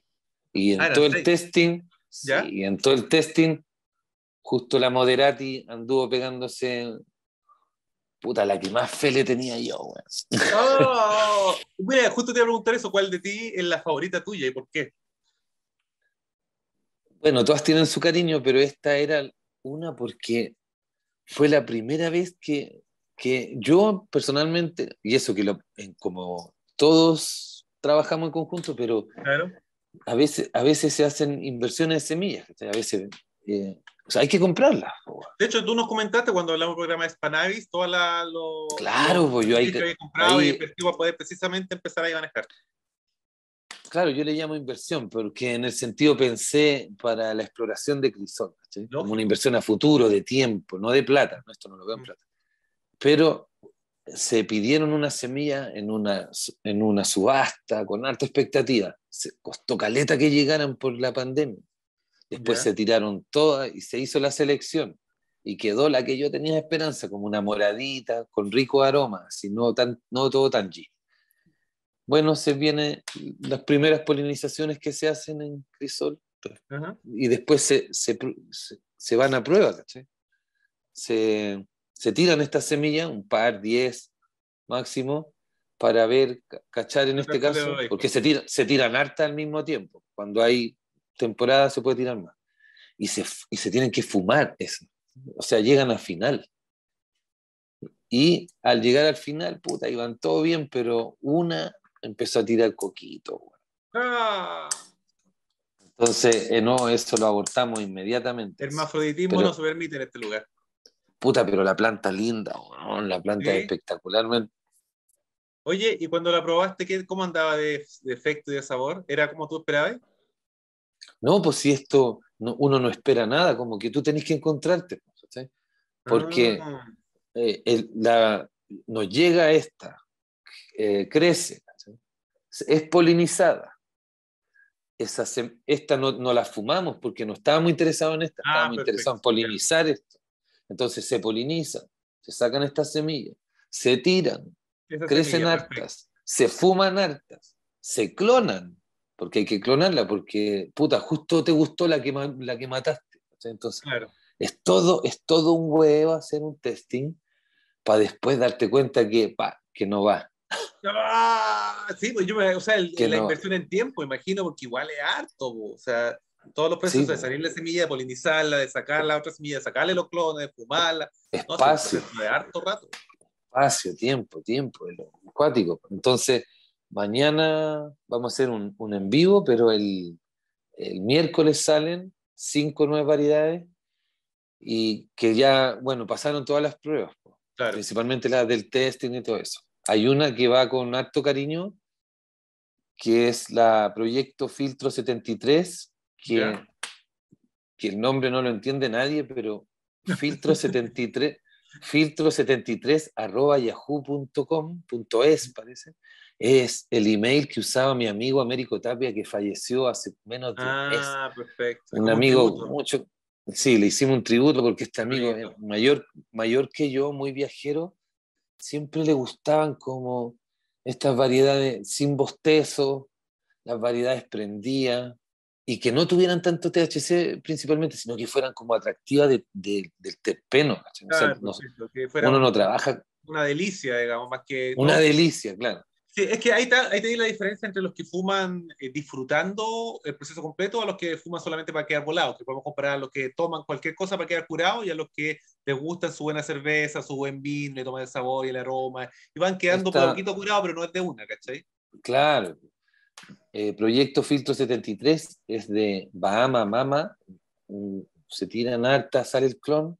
Y en ah, todo el seis. testing, ¿Ya? Sí, y en todo el testing, justo la Moderati anduvo pegándose. Puta, la que más fe le tenía yo, güey. Oh, mira, justo te iba a preguntar eso, ¿cuál de ti es la favorita tuya y por qué? Bueno, todas tienen su cariño, pero esta era una porque fue la primera vez que, que yo personalmente, y eso que lo, en como. Todos trabajamos en conjunto, pero claro. a, veces, a veces se hacen inversiones de semillas. A veces eh, o sea, hay que comprarlas. De hecho, tú nos comentaste cuando hablamos del programa de Spannabis, todas las... Claro, pues yo ahí... Que había comprado ahí, y iba a poder precisamente empezar a manejar. Claro, yo le llamo inversión, porque en el sentido pensé para la exploración de crisol, ¿sí? Como una inversión a futuro, de tiempo, no de plata. No, esto no lo veo en plata. Pero... se pidieron una semilla en una, en una subasta con alta expectativa. Se costó caleta que llegaran por la pandemia. Después yeah. se tiraron todas y se hizo la selección. Y quedó la que yo tenía esperanza, como una moradita, con rico aroma, así, no, tan, no todo tangy. bueno, se vienen las primeras polinizaciones que se hacen en crisol. Ajá. Y después se, se, se, se van a prueba, ¿cachai? Se, se tiran estas semillas, un par, diez máximo, para ver, cachar en este caso, porque se, tira, se tiran hartas al mismo tiempo. Cuando hay temporada se puede tirar más. Y se, y se tienen que fumar eso. O sea, llegan al final. Y al llegar al final, puta, iban todo bien, pero una empezó a tirar coquito. Ah. Entonces, eh, no, eso lo abortamos inmediatamente. El hermafroditismo no se permite en este lugar. Puta, pero la planta linda, ¿no? La planta ¿sí? espectacularmente. Oye, ¿y cuando la probaste, qué, cómo andaba de, de efecto y de sabor? ¿Era como tú esperabas? No, pues si esto, no, uno no espera nada, como que tú tenés que encontrarte, ¿sí? Porque ah. eh, el, la, nos llega esta, eh, crece, ¿sí? Es polinizada. Esa, esta no, no la fumamos porque no estábamos interesados en esta, ah, estábamos perfecto. interesados en polinizar esto. Entonces se polinizan, se sacan estas semillas, se tiran, esa crecen semilla, hartas, perfecto. se fuman hartas, se clonan, porque hay que clonarla, porque, puta, justo te gustó la que, la que mataste. Entonces, claro. es, todo, es todo un huevo hacer un testing para después darte cuenta que, pa, que no va. Ah, sí, pues yo, o sea, el, la no inversión va. en tiempo, imagino, porque igual es harto, bo. o sea, todos los procesos sí, de salir la semilla, de polinizarla, de sacarla, otra semilla, de sacarle los clones, de fumarla. Espacio. No, de harto rato. Espacio, tiempo, tiempo, es lo acuático. Entonces, mañana vamos a hacer un, un en vivo, pero el, el miércoles salen cinco nuevas variedades y que ya, bueno, pasaron todas las pruebas, claro. principalmente las del testing y todo eso. Hay una que va con harto cariño, que es la Proyecto Filtro setenta y tres, que, yeah. que el nombre no lo entiende nadie, pero Filtro setenta y tres, Filtro setenta y tres arroba yahoo punto com punto es, parece. Es el email que usaba mi amigo Américo Tapia, que falleció hace menos de un mes. Ah, perfecto. Un amigo, un mucho. Sí, le hicimos un tributo porque este amigo eh, mayor, mayor que yo, muy viajero, siempre le gustaban como estas variedades sin bostezo, las variedades prendidas, y que no tuvieran tanto T H C principalmente, sino que fueran como atractivas de, de, del terpeno. ¿Sí? Claro, o sea, no, perfecto, que fuera uno no trabaja. Una delicia, digamos, más que. Una no, delicia, claro. Sí, es que ahí está, ahí te di la diferencia entre los que fuman eh, disfrutando el proceso completo a los que fuman solamente para quedar volados, que podemos comparar a los que toman cualquier cosa para quedar curados y a los que les gusta su buena cerveza, su buen vino, le toman el sabor y el aroma, y van quedando está... poquito curados, pero no es de una, ¿cachai? Claro. Eh, Proyecto Filtro setenta y tres es de Bahama Mama, se tiran harta, sale el clon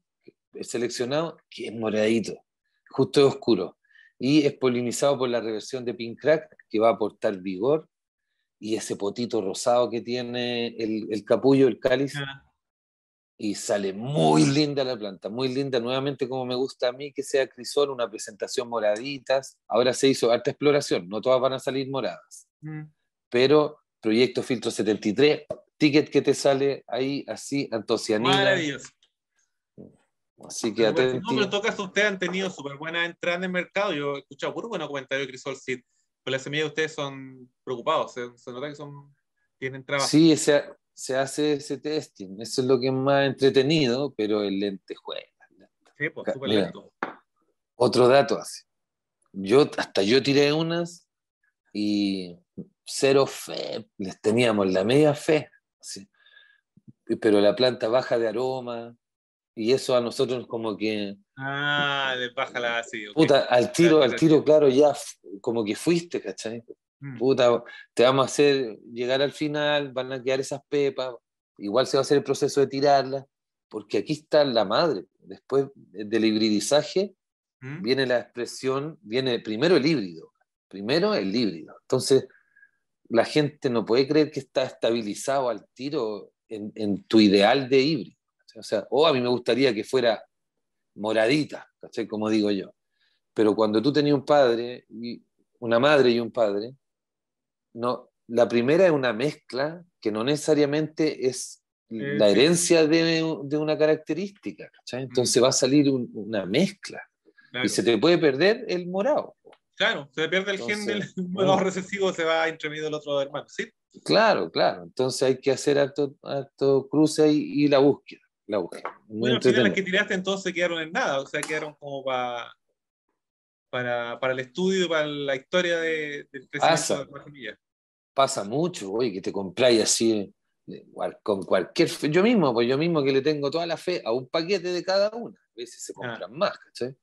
seleccionado, que es moradito, justo de oscuro. Y es polinizado por la reversión de Pink Crack, que va a aportar vigor, y ese potito rosado que tiene el, el capullo, el cáliz, ah. y sale muy linda la planta, muy linda, nuevamente como me gusta a mí, que sea crisol, una presentación moraditas. Ahora se hizo harta exploración, no todas van a salir moradas, mm. pero Proyecto Filtro setenta y tres, ticket que te sale ahí, así, antocianina. Maravilloso. Así que atento. No, pero en todo caso ustedes han tenido súper buena entrada en el mercado. Yo he escuchado puros buenos comentarios de Crisol Seed. Pero las semillas de ustedes son preocupados. Se, se nota que son, tienen trabajo. Sí, se, se hace ese testing. Eso es lo que es más entretenido, pero el lente juega. Sí, pues súper lento. Otro dato hace. Yo, hasta yo tiré unas y cero fe. Les teníamos la media fe. ¿Sí? Pero la planta baja de aroma. Y eso a nosotros como que... Ah, les baja la... Sí, okay. Puta, al tiro, al tiro, claro, ya como que fuiste, ¿cachai? Mm. Puta, te vamos a hacer llegar al final, van a quedar esas pepas, igual se va a hacer el proceso de tirarlas, porque aquí está la madre. Después del hibridizaje mm. viene la expresión, viene primero el híbrido, primero el híbrido. Entonces, la gente no puede creer que está estabilizado al tiro en, en tu ideal de híbrido. O sea, o oh, a mí me gustaría que fuera moradita, ¿cachai? Como digo yo. Pero cuando tú tenías un padre, y una madre y un padre, no, la primera es una mezcla que no necesariamente es eh, la herencia sí. de, de una característica, ¿cachai? Entonces mm. va a salir un, una mezcla. Claro. Y se te puede perder el morado. Claro, se pierde el Entonces, gen del bueno, bueno, recesivo, se va entre medio del otro hermano, ¿sí? Claro, claro. Entonces hay que hacer harto, harto cruce y, y la búsqueda. La búsqueda. Bueno, al final las que tiraste entonces quedaron en nada, o sea, quedaron como para para, para el estudio, para la historia de, del crecimiento pasa, de la familia. Pasa mucho, oye, que te compráis así con cualquier... Yo mismo, pues yo mismo que le tengo toda la fe a un paquete de cada una. A veces se compran ah. más, ¿cachai?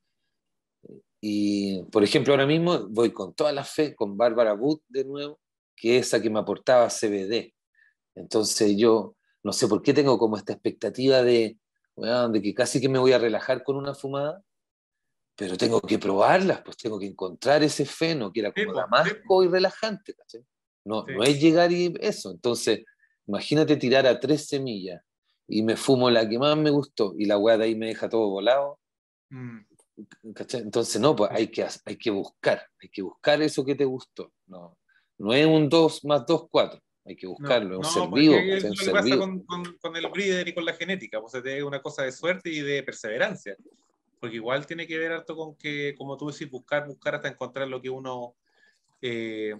Y, por ejemplo, ahora mismo voy con toda la fe con Bárbara Wood de nuevo, que es esa que me aportaba C B D. Entonces yo no sé por qué tengo como esta expectativa de, bueno, de que casi que me voy a relajar con una fumada, pero tengo que probarlas, pues tengo que encontrar ese feno que era como damasco y relajante, ¿cachai? No, sí. no es llegar y eso. Entonces, imagínate tirar a tres semillas y me fumo la que más me gustó y la weá de ahí me deja todo volado. Mm. Entonces no, pues hay que, hay que buscar, hay que buscar eso que te gustó. No, no es un dos más dos, cuatro, hay que buscarlo, no, es un no, ser vivo. Es lo que pasa con, con, con el breeder y con la genética, pues es una cosa de suerte y de perseverancia, porque igual tiene que ver harto con que, como tú decís, buscar, buscar hasta encontrar lo que uno eh,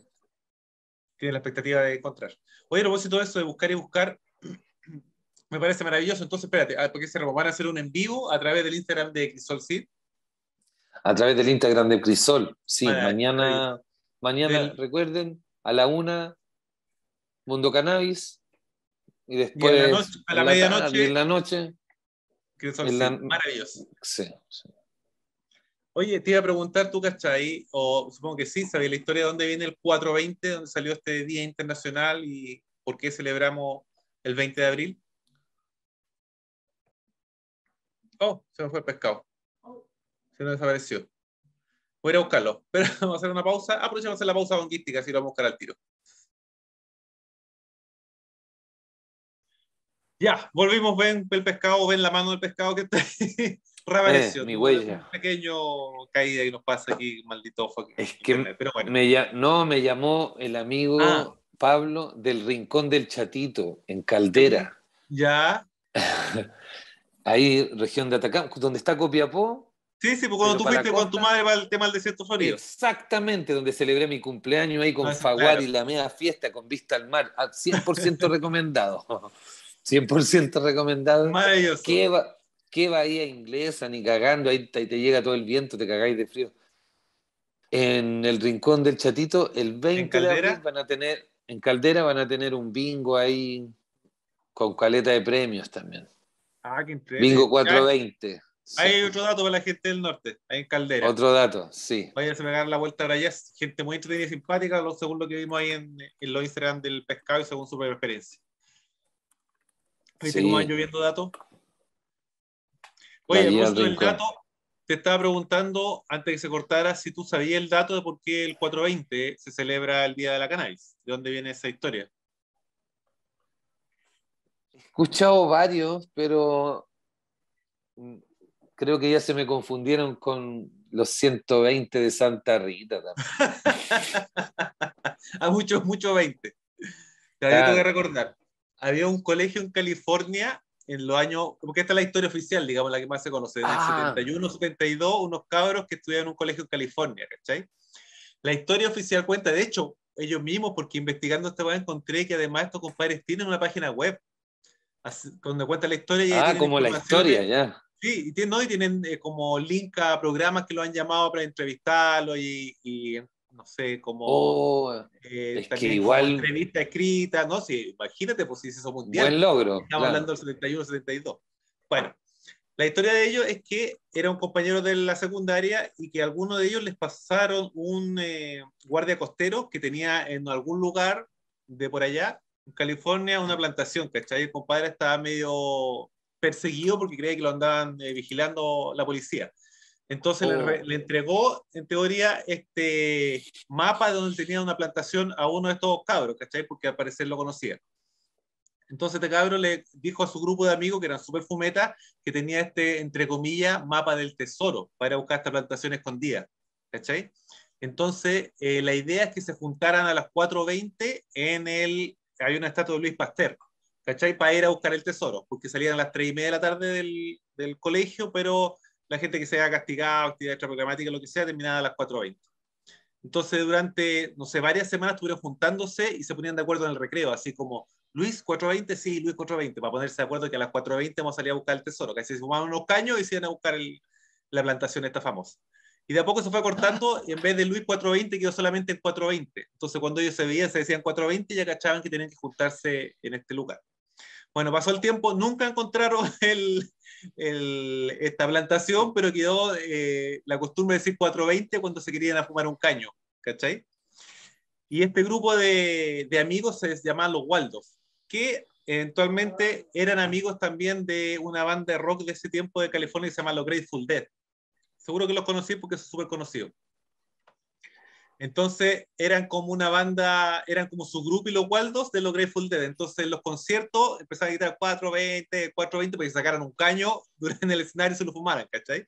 tiene la expectativa de encontrar. Oye, a propósito de eso de buscar y buscar, me parece maravilloso. Entonces espérate, porque se van a hacer un en vivo a través del Instagram de Crisol Seed. A través del Instagram de Crisol, sí, vale, mañana, mañana del, recuerden, a la una, Mundo Cannabis, y después y en la noche, a la, la medianoche, en la noche, Crisol, en la, sí, maravilloso. Sí, sí. Oye, te iba a preguntar, tú, ¿cachai? O supongo que sí, sabía la historia de dónde viene el cuatro veinte, dónde salió este Día Internacional y por qué celebramos el veinte de abril. Oh, se me fue el pescado. Se nos desapareció. Voy a ir a buscarlo. Pero vamos a hacer una pausa. Aprovechamos la pausa bonguística, así lo vamos a buscar al tiro. Ya, volvimos. Ven el pescado, ven la mano del pescado que está ahí. Reapareció. Eh, mi huella. Un pequeño caída que nos pasa aquí, maldito. Es que pero bueno. me ya, no, me llamó el amigo ah. Pablo del Rincón del Chatito, en Caldera. Ya. Ahí, región de Atacama, donde está Copiapó. Sí, sí, porque cuando Pero tú fuiste con tu madre para el tema del desierto florido. Exactamente, donde celebré mi cumpleaños ahí con ah, Faguar claro. y la media fiesta con vista al mar. cien por ciento recomendado. cien por ciento recomendado. Maravilloso. ¿Qué, ba qué bahía inglesa, ni cagando, ahí te, te llega todo el viento, te cagáis de frío. En el Rincón del Chatito, el veinte de abril van a tener, en Caldera van a tener un bingo ahí con caleta de premios también. Ah, qué increíble. Bingo cuatro veinte. Sí. Hay otro dato para la gente del norte, ahí en Caldera. Otro dato, sí. Váyanse a pegar la vuelta para allá, gente muy entretenida y simpática, según lo que vimos ahí en, en los Instagram del pescado y según su propia experiencia. ¿Viste sí. cómo van lloviendo datos? Oye, el gusto del dato, te estaba preguntando, antes de que se cortara, si tú sabías el dato de por qué el cuatro veinte se celebra el Día de la Cannabis. ¿De dónde viene esa historia? He escuchado varios, pero... creo que ya se me confundieron con los ciento veinte de Santa Rita también. A muchos, muchos veinte. Te había que recordar. Había un colegio en California en los años... Porque esta es la historia oficial, digamos, la que más se conoce. En ah. el setenta y uno, setenta y dos, unos cabros que estudiaban en un colegio en California, ¿cachai? La historia oficial cuenta, de hecho, ellos mismos, porque investigando esta cosa encontré que además estos compadres tienen una página web donde cuenta la historia. Y ah, como la historia, de, ya. Sí, y tienen, ¿no? y tienen eh, como link a programas que lo han llamado para entrevistarlo y, y no sé, como oh, eh, es también que igual, entrevista escrita, ¿no? Sí, imagínate, pues si es eso mundial. Buen logro. Estamos claro. hablando del setenta y uno setenta y dos. Bueno, la historia de ellos es que era un compañero de la secundaria y que algunos de ellos les pasaron un eh, guardia costero que tenía en algún lugar de por allá, en California, una plantación, ¿cachai? El compadre estaba medio... perseguido porque creía que lo andaban eh, vigilando la policía. Entonces oh. le, le entregó, en teoría, este mapa de donde tenía una plantación a uno de estos cabros, ¿cachai? Porque al parecer lo conocía. Entonces este cabro le dijo a su grupo de amigos, que eran súper fumetas, que tenía este, entre comillas, mapa del tesoro para buscar esta plantación escondida, ¿cachai? Entonces eh, la idea es que se juntaran a las cuatro veinte en el... Hay una estatua de Luis Pasteur, ¿cachai? Para ir a buscar el tesoro, porque salían a las tres y media de la tarde del, del colegio, pero la gente que se había castigado, actividad extra programática, lo que sea, terminaba a las cuatro veinte. Entonces durante, no sé, varias semanas estuvieron juntándose y se ponían de acuerdo en el recreo, así como Luis cuatro veinte, sí, Luis cuatro veinte, para ponerse de acuerdo que a las cuatro veinte vamos a salir a buscar el tesoro, que se fumaban unos caños y se iban a buscar el, la plantación esta famosa. Y de a poco se fue acortando, y en vez de Luis cuatro veinte quedó solamente el cuatro veinte. Entonces cuando ellos se veían, se decían cuatro veinte y ya cachaban que tenían que juntarse en este lugar. Bueno, pasó el tiempo, nunca encontraron el, el, esta plantación, pero quedó eh, la costumbre de decir cuatro veinte cuando se querían a fumar un caño, ¿cachai? Y este grupo de, de amigos se llamaban los Waldos, que eventualmente eran amigos también de una banda de rock de ese tiempo de California que se llamaba los Grateful Dead. Seguro que los conocí porque son súper conocidos. Entonces eran como una banda, eran como su grupo y los Waldos de los Grateful Dead. Entonces los conciertos empezaban a gritar cuatro veinte, cuatro veinte para que sacaran un caño en el escenario y se lo fumaran, ¿cachai?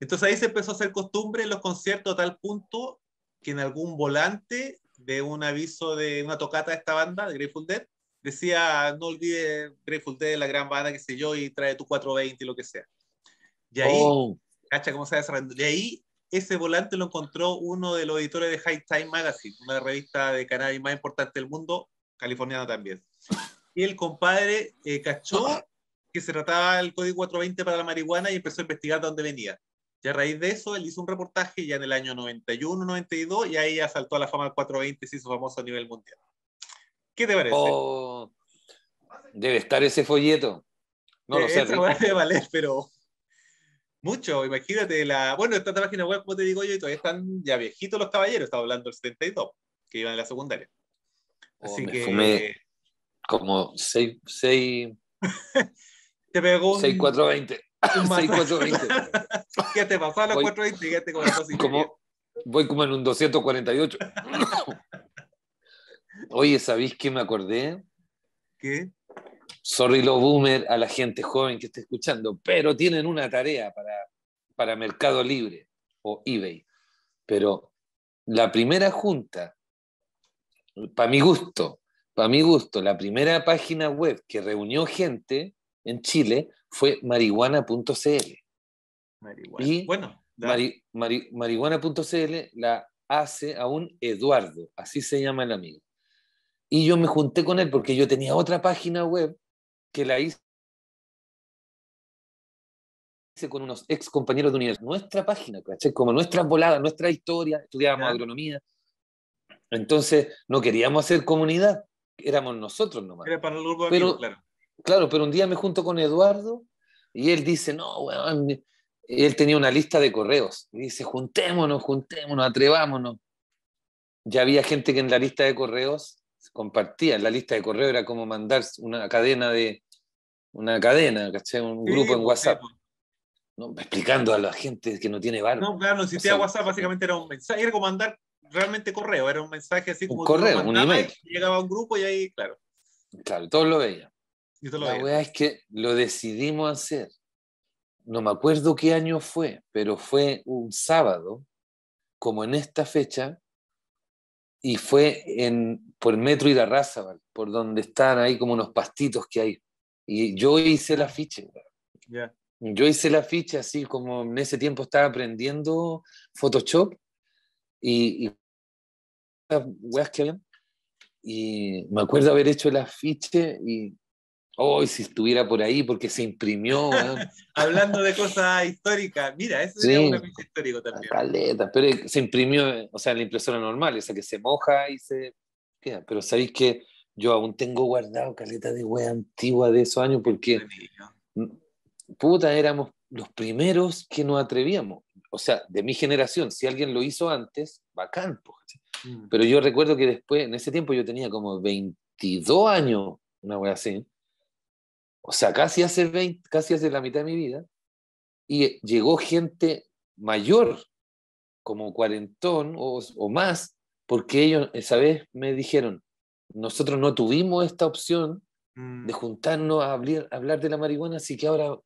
Entonces ahí se empezó a hacer costumbre en los conciertos a tal punto que en algún volante de un aviso de una tocata de esta banda, de Grateful Dead, decía, no olvides Grateful Dead, la gran banda, qué sé yo, y trae tu cuatro veinte y lo que sea. Y ahí, oh. ¿Cacha cómo se va desarrollando? Y ahí ese volante lo encontró uno de los editores de High Time Magazine, una revista de cannabis más importante del mundo, californiana también. Y el compadre eh, cachó que se trataba el código cuatro veinte para la marihuana y empezó a investigar de dónde venía. Y a raíz de eso, él hizo un reportaje ya en el año noventa y uno, noventa y dos, y ahí ya saltó a la fama el cuatro veinte y se hizo famoso a nivel mundial. ¿Qué te parece? Oh, debe estar ese folleto. No lo sé. Eso puede valer, pero... mucho, imagínate, la... bueno, esta página web, como te digo yo, y todavía están ya viejitos los caballeros, estaba hablando del setenta y dos, que iban en la secundaria. Así oh, me que... fumé como seis... seis... te pegó un... seis cuatro veinte. seis cuatro veinte. ¿Qué te pasó a los voy... cuatro veinte? ¿Qué te comenzó así? Como... voy como en un doscientos cuarenta y ocho. Oye, ¿sabéis qué me acordé? ¿Qué? Sorry los boomers, a la gente joven que está escuchando, pero tienen una tarea para, para Mercado Libre o eBay. Pero la primera junta, para mi gusto, para mi gusto, la primera página web que reunió gente en Chile fue marihuana punto c l. Marihuana. Y bueno, mari, mari, marihuana punto c l la hace a un Eduardo, así se llama el amigo. Y yo me junté con él porque yo tenía otra página web que la hice con unos ex compañeros de universidad. Nuestra página, ¿cachai? Como nuestras voladas, nuestra historia, estudiábamos agronomía. Entonces, no queríamos hacer comunidad, éramos nosotros nomás. Era para el grupo de amigos, claro. Claro, pero un día me junto con Eduardo y él dice, no, weón, él tenía una lista de correos. Y dice, juntémonos, juntémonos, atrevámonos. Ya había gente que en la lista de correos compartían, la lista de correo era como mandar una cadena de una cadena, ¿cachai? Un sí, grupo en WhatsApp, sí, no, explicando a la gente que no tiene barba. No, claro, no existía, o sea, WhatsApp básicamente era un mensaje, era como mandar realmente correo, era un mensaje así como un correo, un email. Llegaba a un grupo y ahí, claro. Claro, todos lo veían. Todo la weá es que lo decidimos hacer. No me acuerdo qué año fue, pero fue un sábado, como en esta fecha. Y fue en, por Metro Irarrázaval, por donde están ahí como unos pastitos que hay. Y yo hice el afiche. Yeah. Yo hice el afiche así como en ese tiempo estaba aprendiendo Photoshop. Y, y, y me acuerdo haber hecho el afiche y hoy oh, si estuviera por ahí porque se imprimió. Hablando de cosas históricas, mira, eso sería sí, un afiche histórico también. Caleta, pero se imprimió, o sea, en la impresora normal, o sea, que se moja y se queda. Pero sabéis que yo aún tengo guardado caleta de wea antigua de esos años porque puta, éramos los primeros que nos atrevíamos. O sea, de mi generación, si alguien lo hizo antes, bacán, ¿sí? Mm. Pero yo recuerdo que después, en ese tiempo yo tenía como veintidós años, una wea así. O sea, casi hace, veinte, casi hace la mitad de mi vida, y llegó gente mayor, como cuarentón o, o más, porque ellos esa vez me dijeron, nosotros no tuvimos esta opción mm. de juntarnos a hablar, a hablar de la marihuana, así que ahora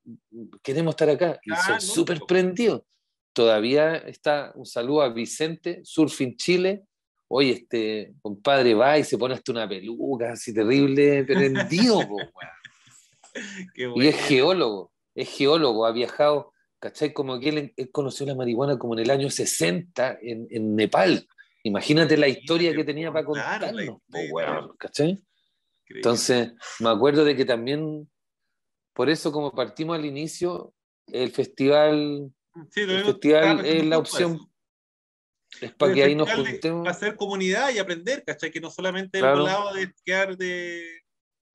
queremos estar acá. Y ah, son no, súper no. prendidos. Todavía está un saludo a Vicente, Surfing Chile. Oye, este compadre va y se pone hasta una peluca así terrible, prendido, po, weá. Bueno. Y es geólogo, es geólogo, ha viajado, ¿cachai? Como que él, él conoció la marihuana como en el año sesenta en, en Nepal, Imagínate la historia que tenía para contarnos. Oh, bueno, ¿cachai? Entonces, me acuerdo de que también, por eso como partimos al inicio, el festival, sí, el festival es la opción. Es para que ahí nos juntemos. Para hacer comunidad y aprender, ¿cachai? Que no solamente el volado de quedar de...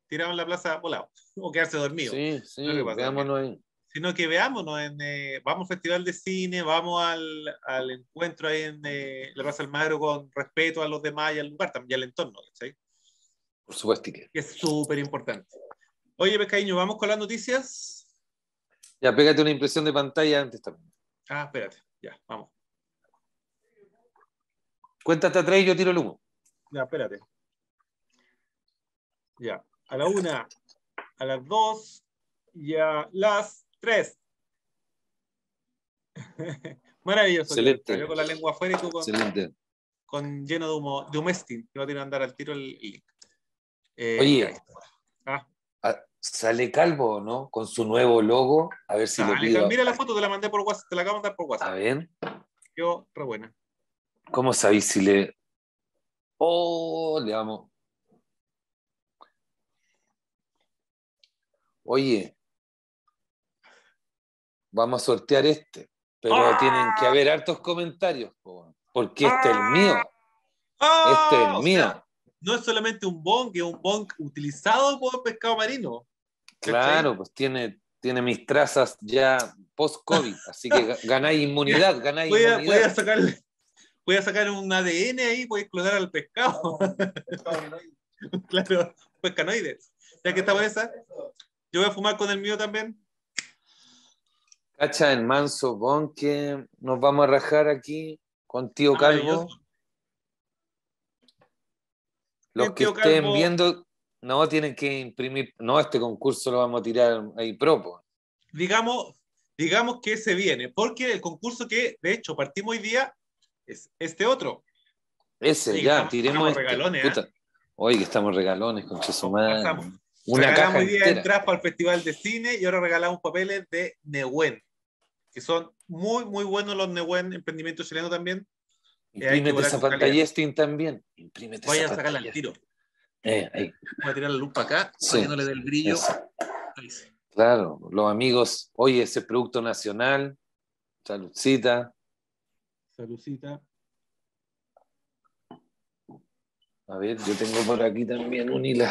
tirado en la plaza volado, o quedarse dormido. Sí, sí, no que veámonos ahí. Sino que veámonos, en, eh, vamos al festival de cine, vamos al, al encuentro ahí en eh, la Plaza Almagro con respeto a los demás y al lugar también, y al entorno, ¿cachai? Por supuesto que es súper importante. Oye, Pescaíño, ¿vamos con las noticias? Ya, pégate una impresión de pantalla antes también. Ah, espérate, ya, vamos. Cuenta hasta tres y yo tiro el humo. Ya, espérate. Ya, a la una, a las dos y a las tres. Maravilloso. Excelente. Yo con la lengua afuera y tú con, con lleno de humo, de humestín, que va a tirar a andar al tiro el link. Eh, Oye, ah. sale Calvo, ¿no? Con su nuevo logo. A ver si ah, lo pido. Mira la foto, te la mandé por WhatsApp, te la acabo de mandar por WhatsApp. A ver. Yo, re buena. ¿Cómo sabéis si le... Oh, le amo. Oye, vamos a sortear este, pero ¡ah! Tienen que haber hartos comentarios, porque este es el mío. ¡Ah! Este es el mío. Sea, no es solamente un bong, es un bong utilizado por Pescao Marino. Claro, pues tiene, tiene mis trazas ya post-COVID, así que ganáis inmunidad, ganáis voy a, inmunidad. Voy a, sacar, voy a sacar un A D N ahí, voy a explotar al pescado. Claro, pescanoides. Ya que estaba esa... Yo voy a fumar con el mío también. Cacha en manso bonque. Nos vamos a rajar aquí con tío Calvo. Los que estén viendo, no tienen que imprimir. No, este concurso lo vamos a tirar ahí propo. Digamos, digamos que se viene, porque el concurso que de hecho partimos hoy día es este otro. Ese, sí, ya, estamos, tiremos estamos regalones, este. Puta. ¿Eh? Hoy que estamos regalones con Chesumán. Una regalamos hoy día entradas para el Festival de Cine y ahora regalamos papeles de Nehuen, que son muy, muy buenos los Nehuen, emprendimiento chileno también. Imprímete esa pantalla también. Imprímete Voy esa a sacarla al tiro. Eh, ahí. Voy a tirar la luz para acá, sí, para que no le dé el brillo. Ahí sí. Claro, los amigos, oye, ese producto nacional. Saludcita. Saludcita. A ver, yo tengo por aquí también un hilo.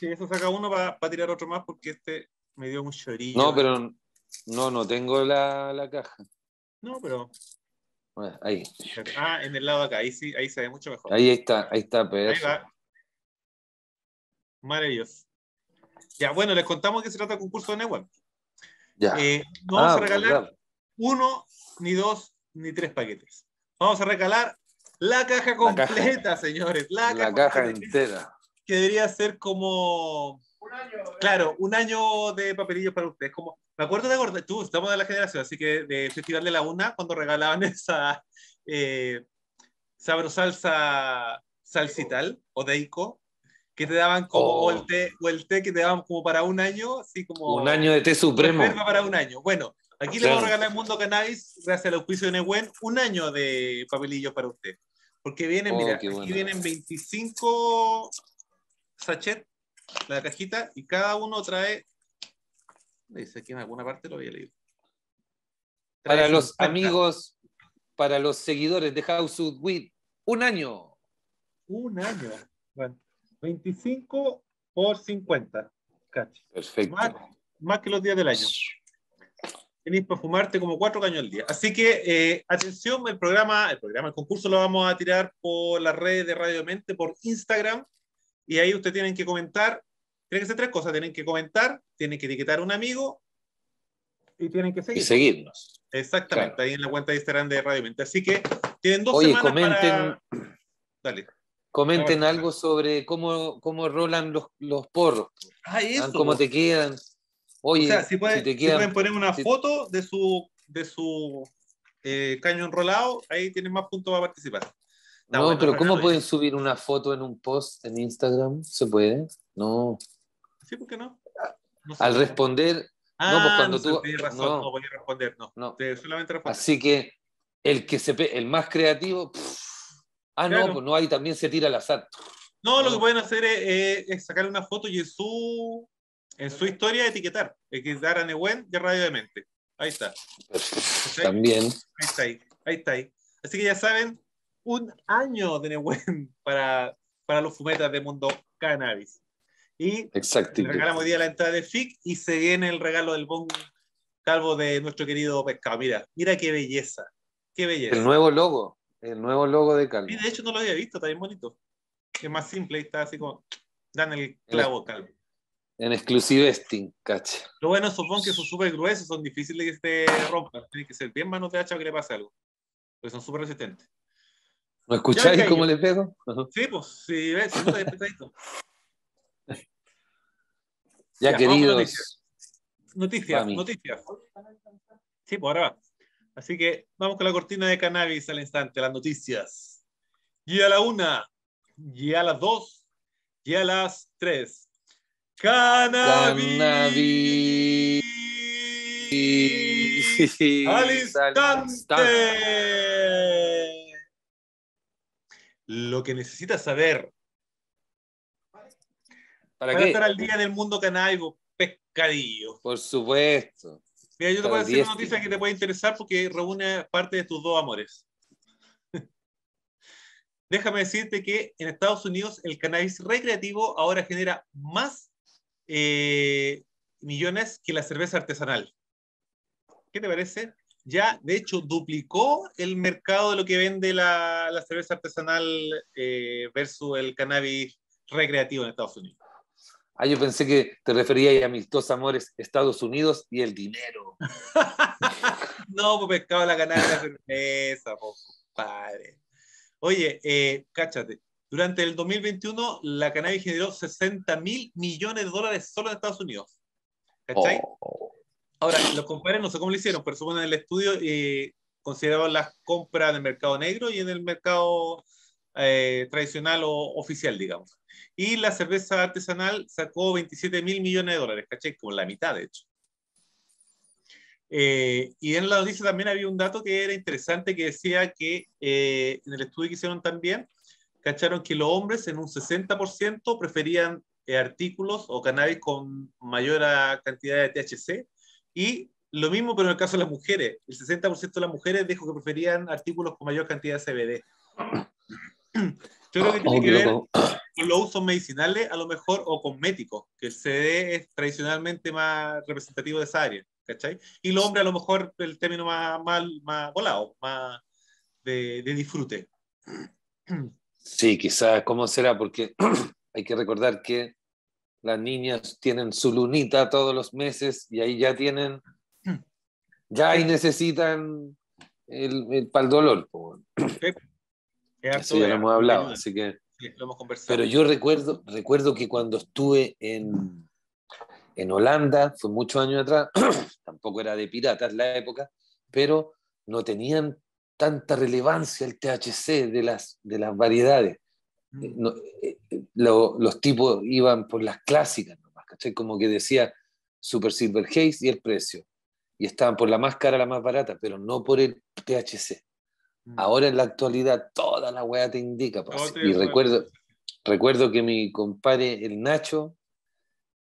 Sí, eso saca uno para pa tirar otro más porque este me dio un chorillo. No, pero no, no tengo la, la caja. No, pero... Bueno, ahí. Ah, en el lado de acá, ahí sí, ahí se ve mucho mejor. Ahí está, ahí está, Pedro. Ahí va. Maravilloso. Ya, bueno, les contamos que se trata del concurso de Nehuen. Ya. Eh, no vamos ah, a regalar verdad. uno, ni dos, ni tres paquetes. Vamos a regalar la caja completa, la caja. señores. La, la caja, caja entera. Que debería ser como un año, claro, un año de papelillos para ustedes. Como, me acuerdo de acordar, tú, estamos de la generación, así que de Festival de la Una, cuando regalaban esa eh, sabrosalsa salsital o deico, que te daban como, oh. o, el té, o el té que te daban como para un año, así como. Un año de té supremo. Para un año. Bueno, aquí claro. le vamos a regalar el Mundo Cannabis, gracias al auspicio de Nehuen, un año de papelillos para ustedes. Porque vienen, oh, mira, aquí bueno. vienen veinticinco. Sachet, la cajita, y cada uno trae. Dice aquí en alguna parte lo había leído. Trae para los pacta. amigos, para los seguidores de House of Weed, un año. Un año. Bueno, veinticinco por cincuenta. Cacho. Perfecto. Más, más que los días del año. Tenéis para fumarte como cuatro caños al día. Así que, eh, atención, el programa, el programa, el concurso lo vamos a tirar por las redes de Radio Demente, por Instagram. Y ahí ustedes tienen que comentar, tienen que hacer tres cosas, tienen que comentar, tienen que etiquetar a un amigo y tienen que seguirnos. Y seguirnos. Exactamente, claro. Ahí en la cuenta de Instagram de Radio Mente. Así que tienen dos Oye, semanas comenten, para... Dale. Comenten algo sobre cómo, cómo rolan los, los porros. Ah, eso. Cómo te quedan. Oye, o sea, si, pueden, si te quedan... Si pueden poner una si... foto de su, de su eh, caño enrolado, ahí tienen más puntos para participar. No, bueno, pero ¿cómo pueden subir una foto en un post en Instagram? ¿Se puede? No. Sí, ¿por qué no? no Al responder... Ah, no, pues cuando no tú... Tenés razón, no, no podía responder, no. no. Solamente responder. Así que el, que se pe... el más creativo pff, Ah, claro. No, pues no, ahí también se tira al azar. No, no, lo que pueden hacer es, es sacar una foto y en su, en su historia etiquetar. Etiquetar a Nehuen de Radio Demente. Ahí está. ¿Sí? También. Ahí está ahí. Ahí está ahí. Así que ya saben, un año de Nehuen para, para los fumetas de Mundo Cannabis. Y le regalamos hoy día la entrada de F I C y se viene el regalo del bon calvo de nuestro querido Pescao. Mira, mira qué belleza. Qué belleza. El nuevo logo. El nuevo logo de Calvo. Y de hecho no lo había visto, está bien bonito. Es más simple, está así como... Dan el clavo, Calvo. En exclusive Steam, cacha. Lo bueno de esos bong que son súper gruesos, son difíciles que se rompan. Tienen que ser bien manos de hacha para que le pase algo. Porque son súper resistentes. ¿No escucháis cómo le pego? Sí, pues, sí, ves, se nota despejadito. Ya, ya queridos. Noticias, noticias, noticias. Sí, pues ahora va. Así que vamos con la cortina de cannabis al instante, las noticias. Y a la una, y a las dos, y a las tres. ¡Cannabis! ¡Cannabis! ¡Al instante! Lo que necesitas saber para, para estar al día del mundo cannabis, pescadillo. Por supuesto. Mira, yo te voy a decir una noticia que te puede interesar porque reúne parte de tus dos amores. Déjame decirte que en Estados Unidos el cannabis recreativo ahora genera más eh, millones que la cerveza artesanal. ¿Qué te parece? Ya, de hecho, duplicó el mercado de lo que vende la, la cerveza artesanal eh, versus el cannabis recreativo en Estados Unidos. Ah, yo pensé que te refería a mis dos amores, Estados Unidos y el dinero. No, pues pescado la canal de la cerveza, compadre. Oye, eh, cáchate, durante el dos mil veintiuno la cannabis generó sesenta mil millones de dólares solo en Estados Unidos. ¿Cachai? Oh. Ahora, los compadres no sé cómo lo hicieron, pero suponen en el estudio eh, consideraban las compras en el mercado negro y en el mercado eh, tradicional o oficial, digamos. Y la cerveza artesanal sacó veintisiete mil millones de dólares, ¿cachai? Como la mitad, de hecho. Eh, y en la noticia también había un dato que era interesante, que decía que eh, en el estudio que hicieron también, cacharon que los hombres en un sesenta por ciento preferían eh, artículos o cannabis con mayor cantidad de T H C. Y lo mismo, pero en el caso de las mujeres, el sesenta por ciento de las mujeres dijo que preferían artículos con mayor cantidad de C B D. Yo creo que tiene que ver con los usos medicinales, a lo mejor, o cosméticos, que el C B D es tradicionalmente más representativo de esa área, ¿cachai? Y los hombres, a lo mejor, el término más, más, más volado, más de, de disfrute. Sí, quizás, ¿cómo será? Porque hay que recordar que las niñas tienen su lunita todos los meses y ahí ya tienen, ya ahí necesitan el, el pal dolor. Sí. Eso ya lo hemos hablado, bien, así que... Sí, lo hemos conversado. Pero yo recuerdo, recuerdo que cuando estuve en, en Holanda, fue muchos años atrás, tampoco era de piratas la época, pero no tenían tanta relevancia el T H C de las, de las variedades. Mm. No, eh, lo, los tipos iban por las clásicas nomás, ¿cachai? Como que decía Super Silver Haze y el precio. Y estaban por la más cara, la más barata, pero no por el T H C. Ahora en la actualidad toda la weá te indica, pues. Y recuerdo, recuerdo que mi compadre el Nacho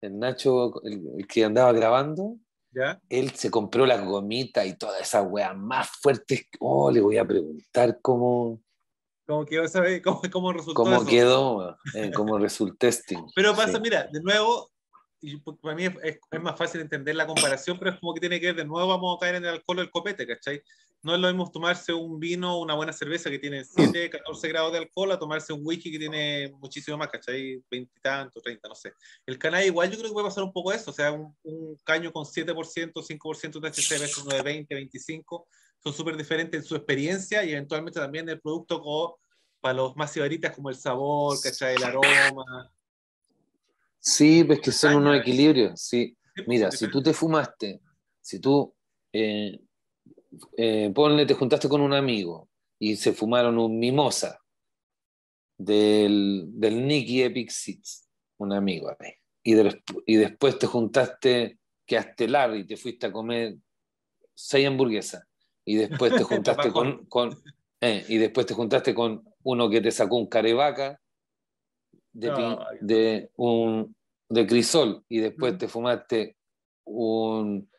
el Nacho el, el que andaba grabando, ¿ya? Él se compró las gomitas y todas esas weas más fuertes. Oh, le voy a preguntar cómo cómo quedó, ¿sabes? cómo, cómo resultó cómo eso? quedó eh, cómo resultó testing. Pero pasa, sí. Mira, de nuevo para mí es, es más fácil entender la comparación, pero es como que tiene que ver, de nuevo vamos a caer en el alcohol o el copete, ¿cachai? No es lo mismo tomarse un vino, una buena cerveza que tiene siete, catorce grados de alcohol, a tomarse un whisky que tiene muchísimo más, ¿cachai? veinte y tanto, treinta, no sé. El cannabis igual yo creo que puede pasar un poco eso, o sea, un, un caño con siete por ciento, cinco por ciento de T H C versus uno de veinte, veinticinco, son súper diferentes en su experiencia y eventualmente también el producto con, para los más sibaritas como el sabor, ¿cachai? El aroma. Sí, pues que son unos equilibrios, sí. Mira, si tú te fumaste, si tú... Eh, Eh, ponle, te juntaste con un amigo y se fumaron un mimosa del, del Nicky Epic Six, un amigo, y, de, y después te juntaste, quedaste Larry y te fuiste a comer seis hamburguesas y después te juntaste con, con eh, y después te juntaste con uno que te sacó un carevaca de, no, de, un, de crisol y después te fumaste un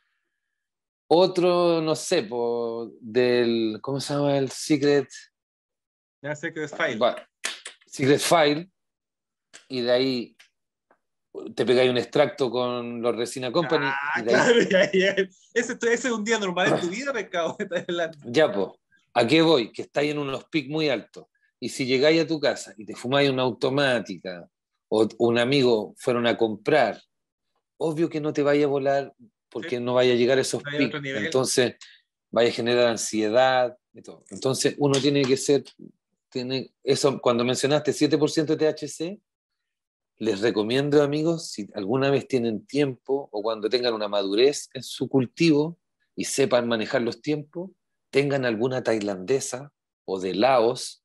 otro, no sé, por, del, ¿cómo se llama? El Secret... No, Secret File. Bueno, Secret File, y de ahí te pegáis un extracto con los Resina Company. Ah, y de ahí... claro, ya, ya. Ese, ese es un día normal en tu vida, pescado. Ya, pues, ¿a qué voy? Que estáis en unos pics muy altos. Y si llegáis a tu casa y te fumáis una automática o un amigo fueron a comprar, obvio que no te vaya a volar porque sí, no vaya a llegar a esos pics. Entonces vaya a generar ansiedad y todo. Entonces uno tiene que ser... Tiene, eso, cuando mencionaste siete por ciento de T H C, les recomiendo, amigos, si alguna vez tienen tiempo o cuando tengan una madurez en su cultivo y sepan manejar los tiempos, tengan alguna tailandesa o de Laos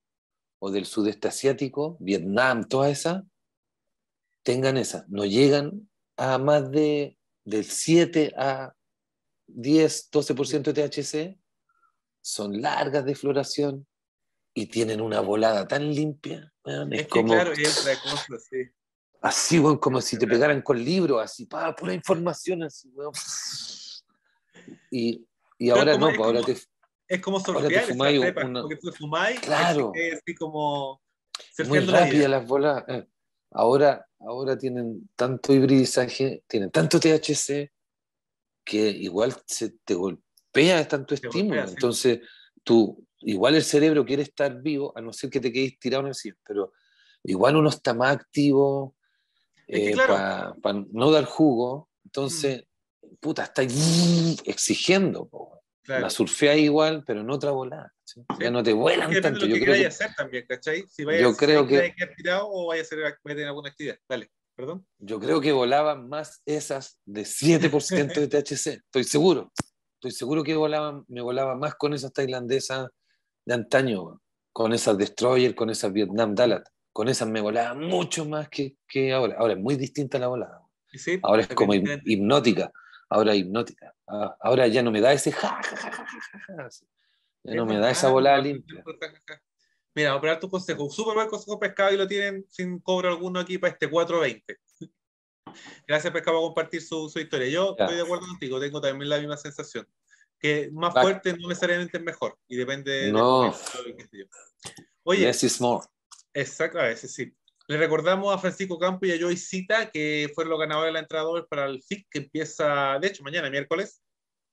o del sudeste asiático, Vietnam, toda esa, tengan esa. No llegan a más de del siete a diez, doce por ciento de T H C, son largas de floración y tienen una volada tan limpia. Man, es, es que como, claro, es otra cosa, sí. Así, bueno, como si te pegaran con libros, así, pa, pura información, así, bueno. Y, y ahora como, no, pues ahora te... Es como sortear esa pepa, una... porque tú fumáis, claro, es así como... Muy rápida las bolas. Eh. Ahora, ahora tienen tanto hibridizaje, tienen tanto T H C, que igual se te golpea tanto te estímulo. Golpea, entonces, sí, tú, igual el cerebro quiere estar vivo, a no ser que te quedes tirado en el cielo, pero igual uno está más activo, es que eh, claro, para pa no dar jugo, entonces, mm. puta, estáis exigiendo, po. Claro. La surfeáis igual, pero en otra volada, ¿sí? Sí. Ya no te vuelan es que tanto. Lo que yo creo que hacer también, ¿cachai? Si vayas, yo si creo que quedar tirado o vayas a, vaya a tener alguna actividad. Dale, perdón. Yo creo que volaban más esas de siete por ciento de T H C, estoy seguro. Estoy seguro que volaban, me volaba más con esas tailandesas de antaño, con esas Destroyer, con esas Vietnam Dalat. Con esas me volaba mucho más que, que ahora. Ahora es muy distinta la volada. Sí, ahora es como hipnótica. Ahora hipnótica. Ahora ya no me da ese ja, ja, ja, ja, ja. Ya no me da esa volada limpia. Mira, voy a probar tu consejo. Súper buen consejo, pescado, y lo tienen sin cobro alguno aquí para este cuatro veinte. Gracias, pescado, por compartir su, su historia. Yo ya. Estoy de acuerdo contigo, tengo también la misma sensación. Que más Back. fuerte no necesariamente es mejor. Y depende no. de lo que yo. Oye. Less is more. Exacto, a veces sí. Le recordamos a Francisco Campo y a Joy Cita, que fueron los ganadores de la entrada doble para el F I C, que empieza, de hecho, mañana, miércoles.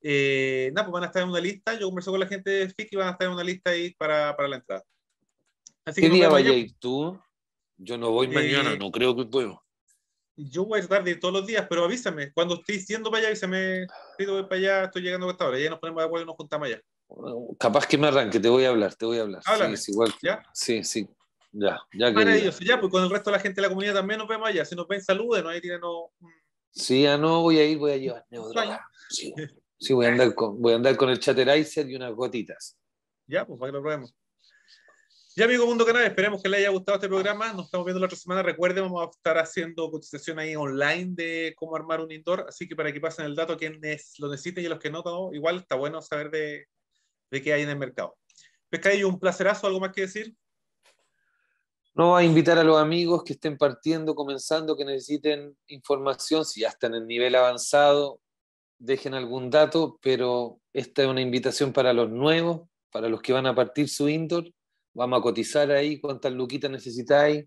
Eh, nada, pues van a estar en una lista. Yo conversé con la gente de F I C y van a estar en una lista ahí para, para la entrada. Así ¿Qué que día vaya a ir tú? Yo no voy eh, mañana, no creo que puedo. Yo voy a tratar de ir todos los días, pero avísame. Cuando estoy yendo para allá, avísame. Si voy para allá, estoy llegando hasta ahora. Ya nos ponemos de acuerdo y nos juntamos allá. Capaz que me arranque, te voy a hablar, te voy a hablar. Háblame. Sí, es igual. ¿Ya? Sí, sí. Ya, ya que. Maravilloso, ya, pues con el resto de la gente de la comunidad también nos vemos allá. Si nos ven, saluden, ¿no? Ahí tiran. No... Sí, ya no voy a ir, voy a llevar neodroga. Sí, sí, voy a andar con, voy a andar con el Chatterizer y unas gotitas. Ya, pues para que lo probemos. Ya, amigo Mundo Cannabis, esperemos que les haya gustado este programa. Nos estamos viendo la otra semana. Recuerden, vamos a estar haciendo cotización ahí online de cómo armar un indoor. Así que para que pasen el dato, quienes lo necesiten y los que no, no, igual está bueno saber de, de qué hay en el mercado. Pescadillo, un placerazo, ¿algo más que decir? No, a invitar a los amigos que estén partiendo, comenzando, que necesiten información. Si ya están en nivel avanzado, dejen algún dato, pero esta es una invitación para los nuevos, para los que van a partir su indoor. Vamos a cotizar ahí cuántas luquitas necesitáis,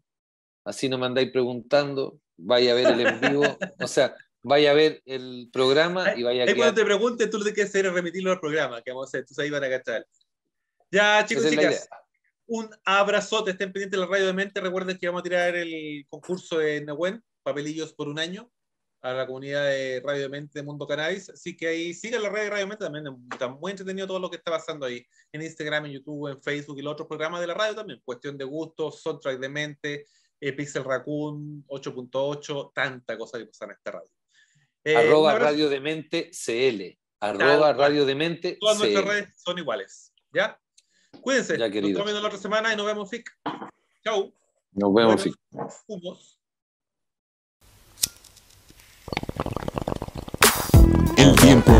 así no me andáis preguntando. Vaya a ver el en vivo, o sea, vaya a ver el programa y vaya a... Ahí cuando te preguntes, tú lo que tienes que hacer es remitirlo al programa, que vamos a hacer, entonces ahí van a cachar. Ya, chicos y chicas. Un abrazote, estén pendientes de la Radio Demente. Recuerden que vamos a tirar el concurso de Nehuen, papelillos por un año, a la comunidad de Radio Demente de Mundo Cannabis. Así que ahí sigan la red de Radio Demente también. Está muy entretenido todo lo que está pasando ahí en Instagram, en YouTube, en Facebook y los otros programas de la radio también. Cuestión de gusto, Soundtrack Demente, eh, Pixel Raccoon, ocho punto ocho, tanta cosa que pasa en esta radio. Eh, arroba Radio Demente C L. Arroba Radio Demente. Todas nuestras redes son iguales. ¿Ya? Cuídense, ya, nos estamos viendo la otra semana y nos vemos, F I C. Chau. Nos vemos, F I C. Humos. El tiempo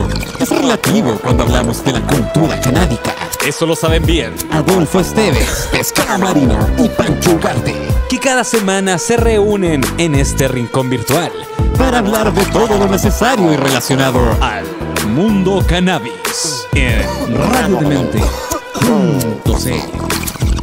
es relativo cuando hablamos de la cultura canábica. Eso lo saben bien Adolfo Estevez, Pescao Marino y Pancho Garte, que cada semana se reúnen en este rincón virtual para hablar de todo lo necesario y relacionado al mundo cannabis en Radio Demente punto c l.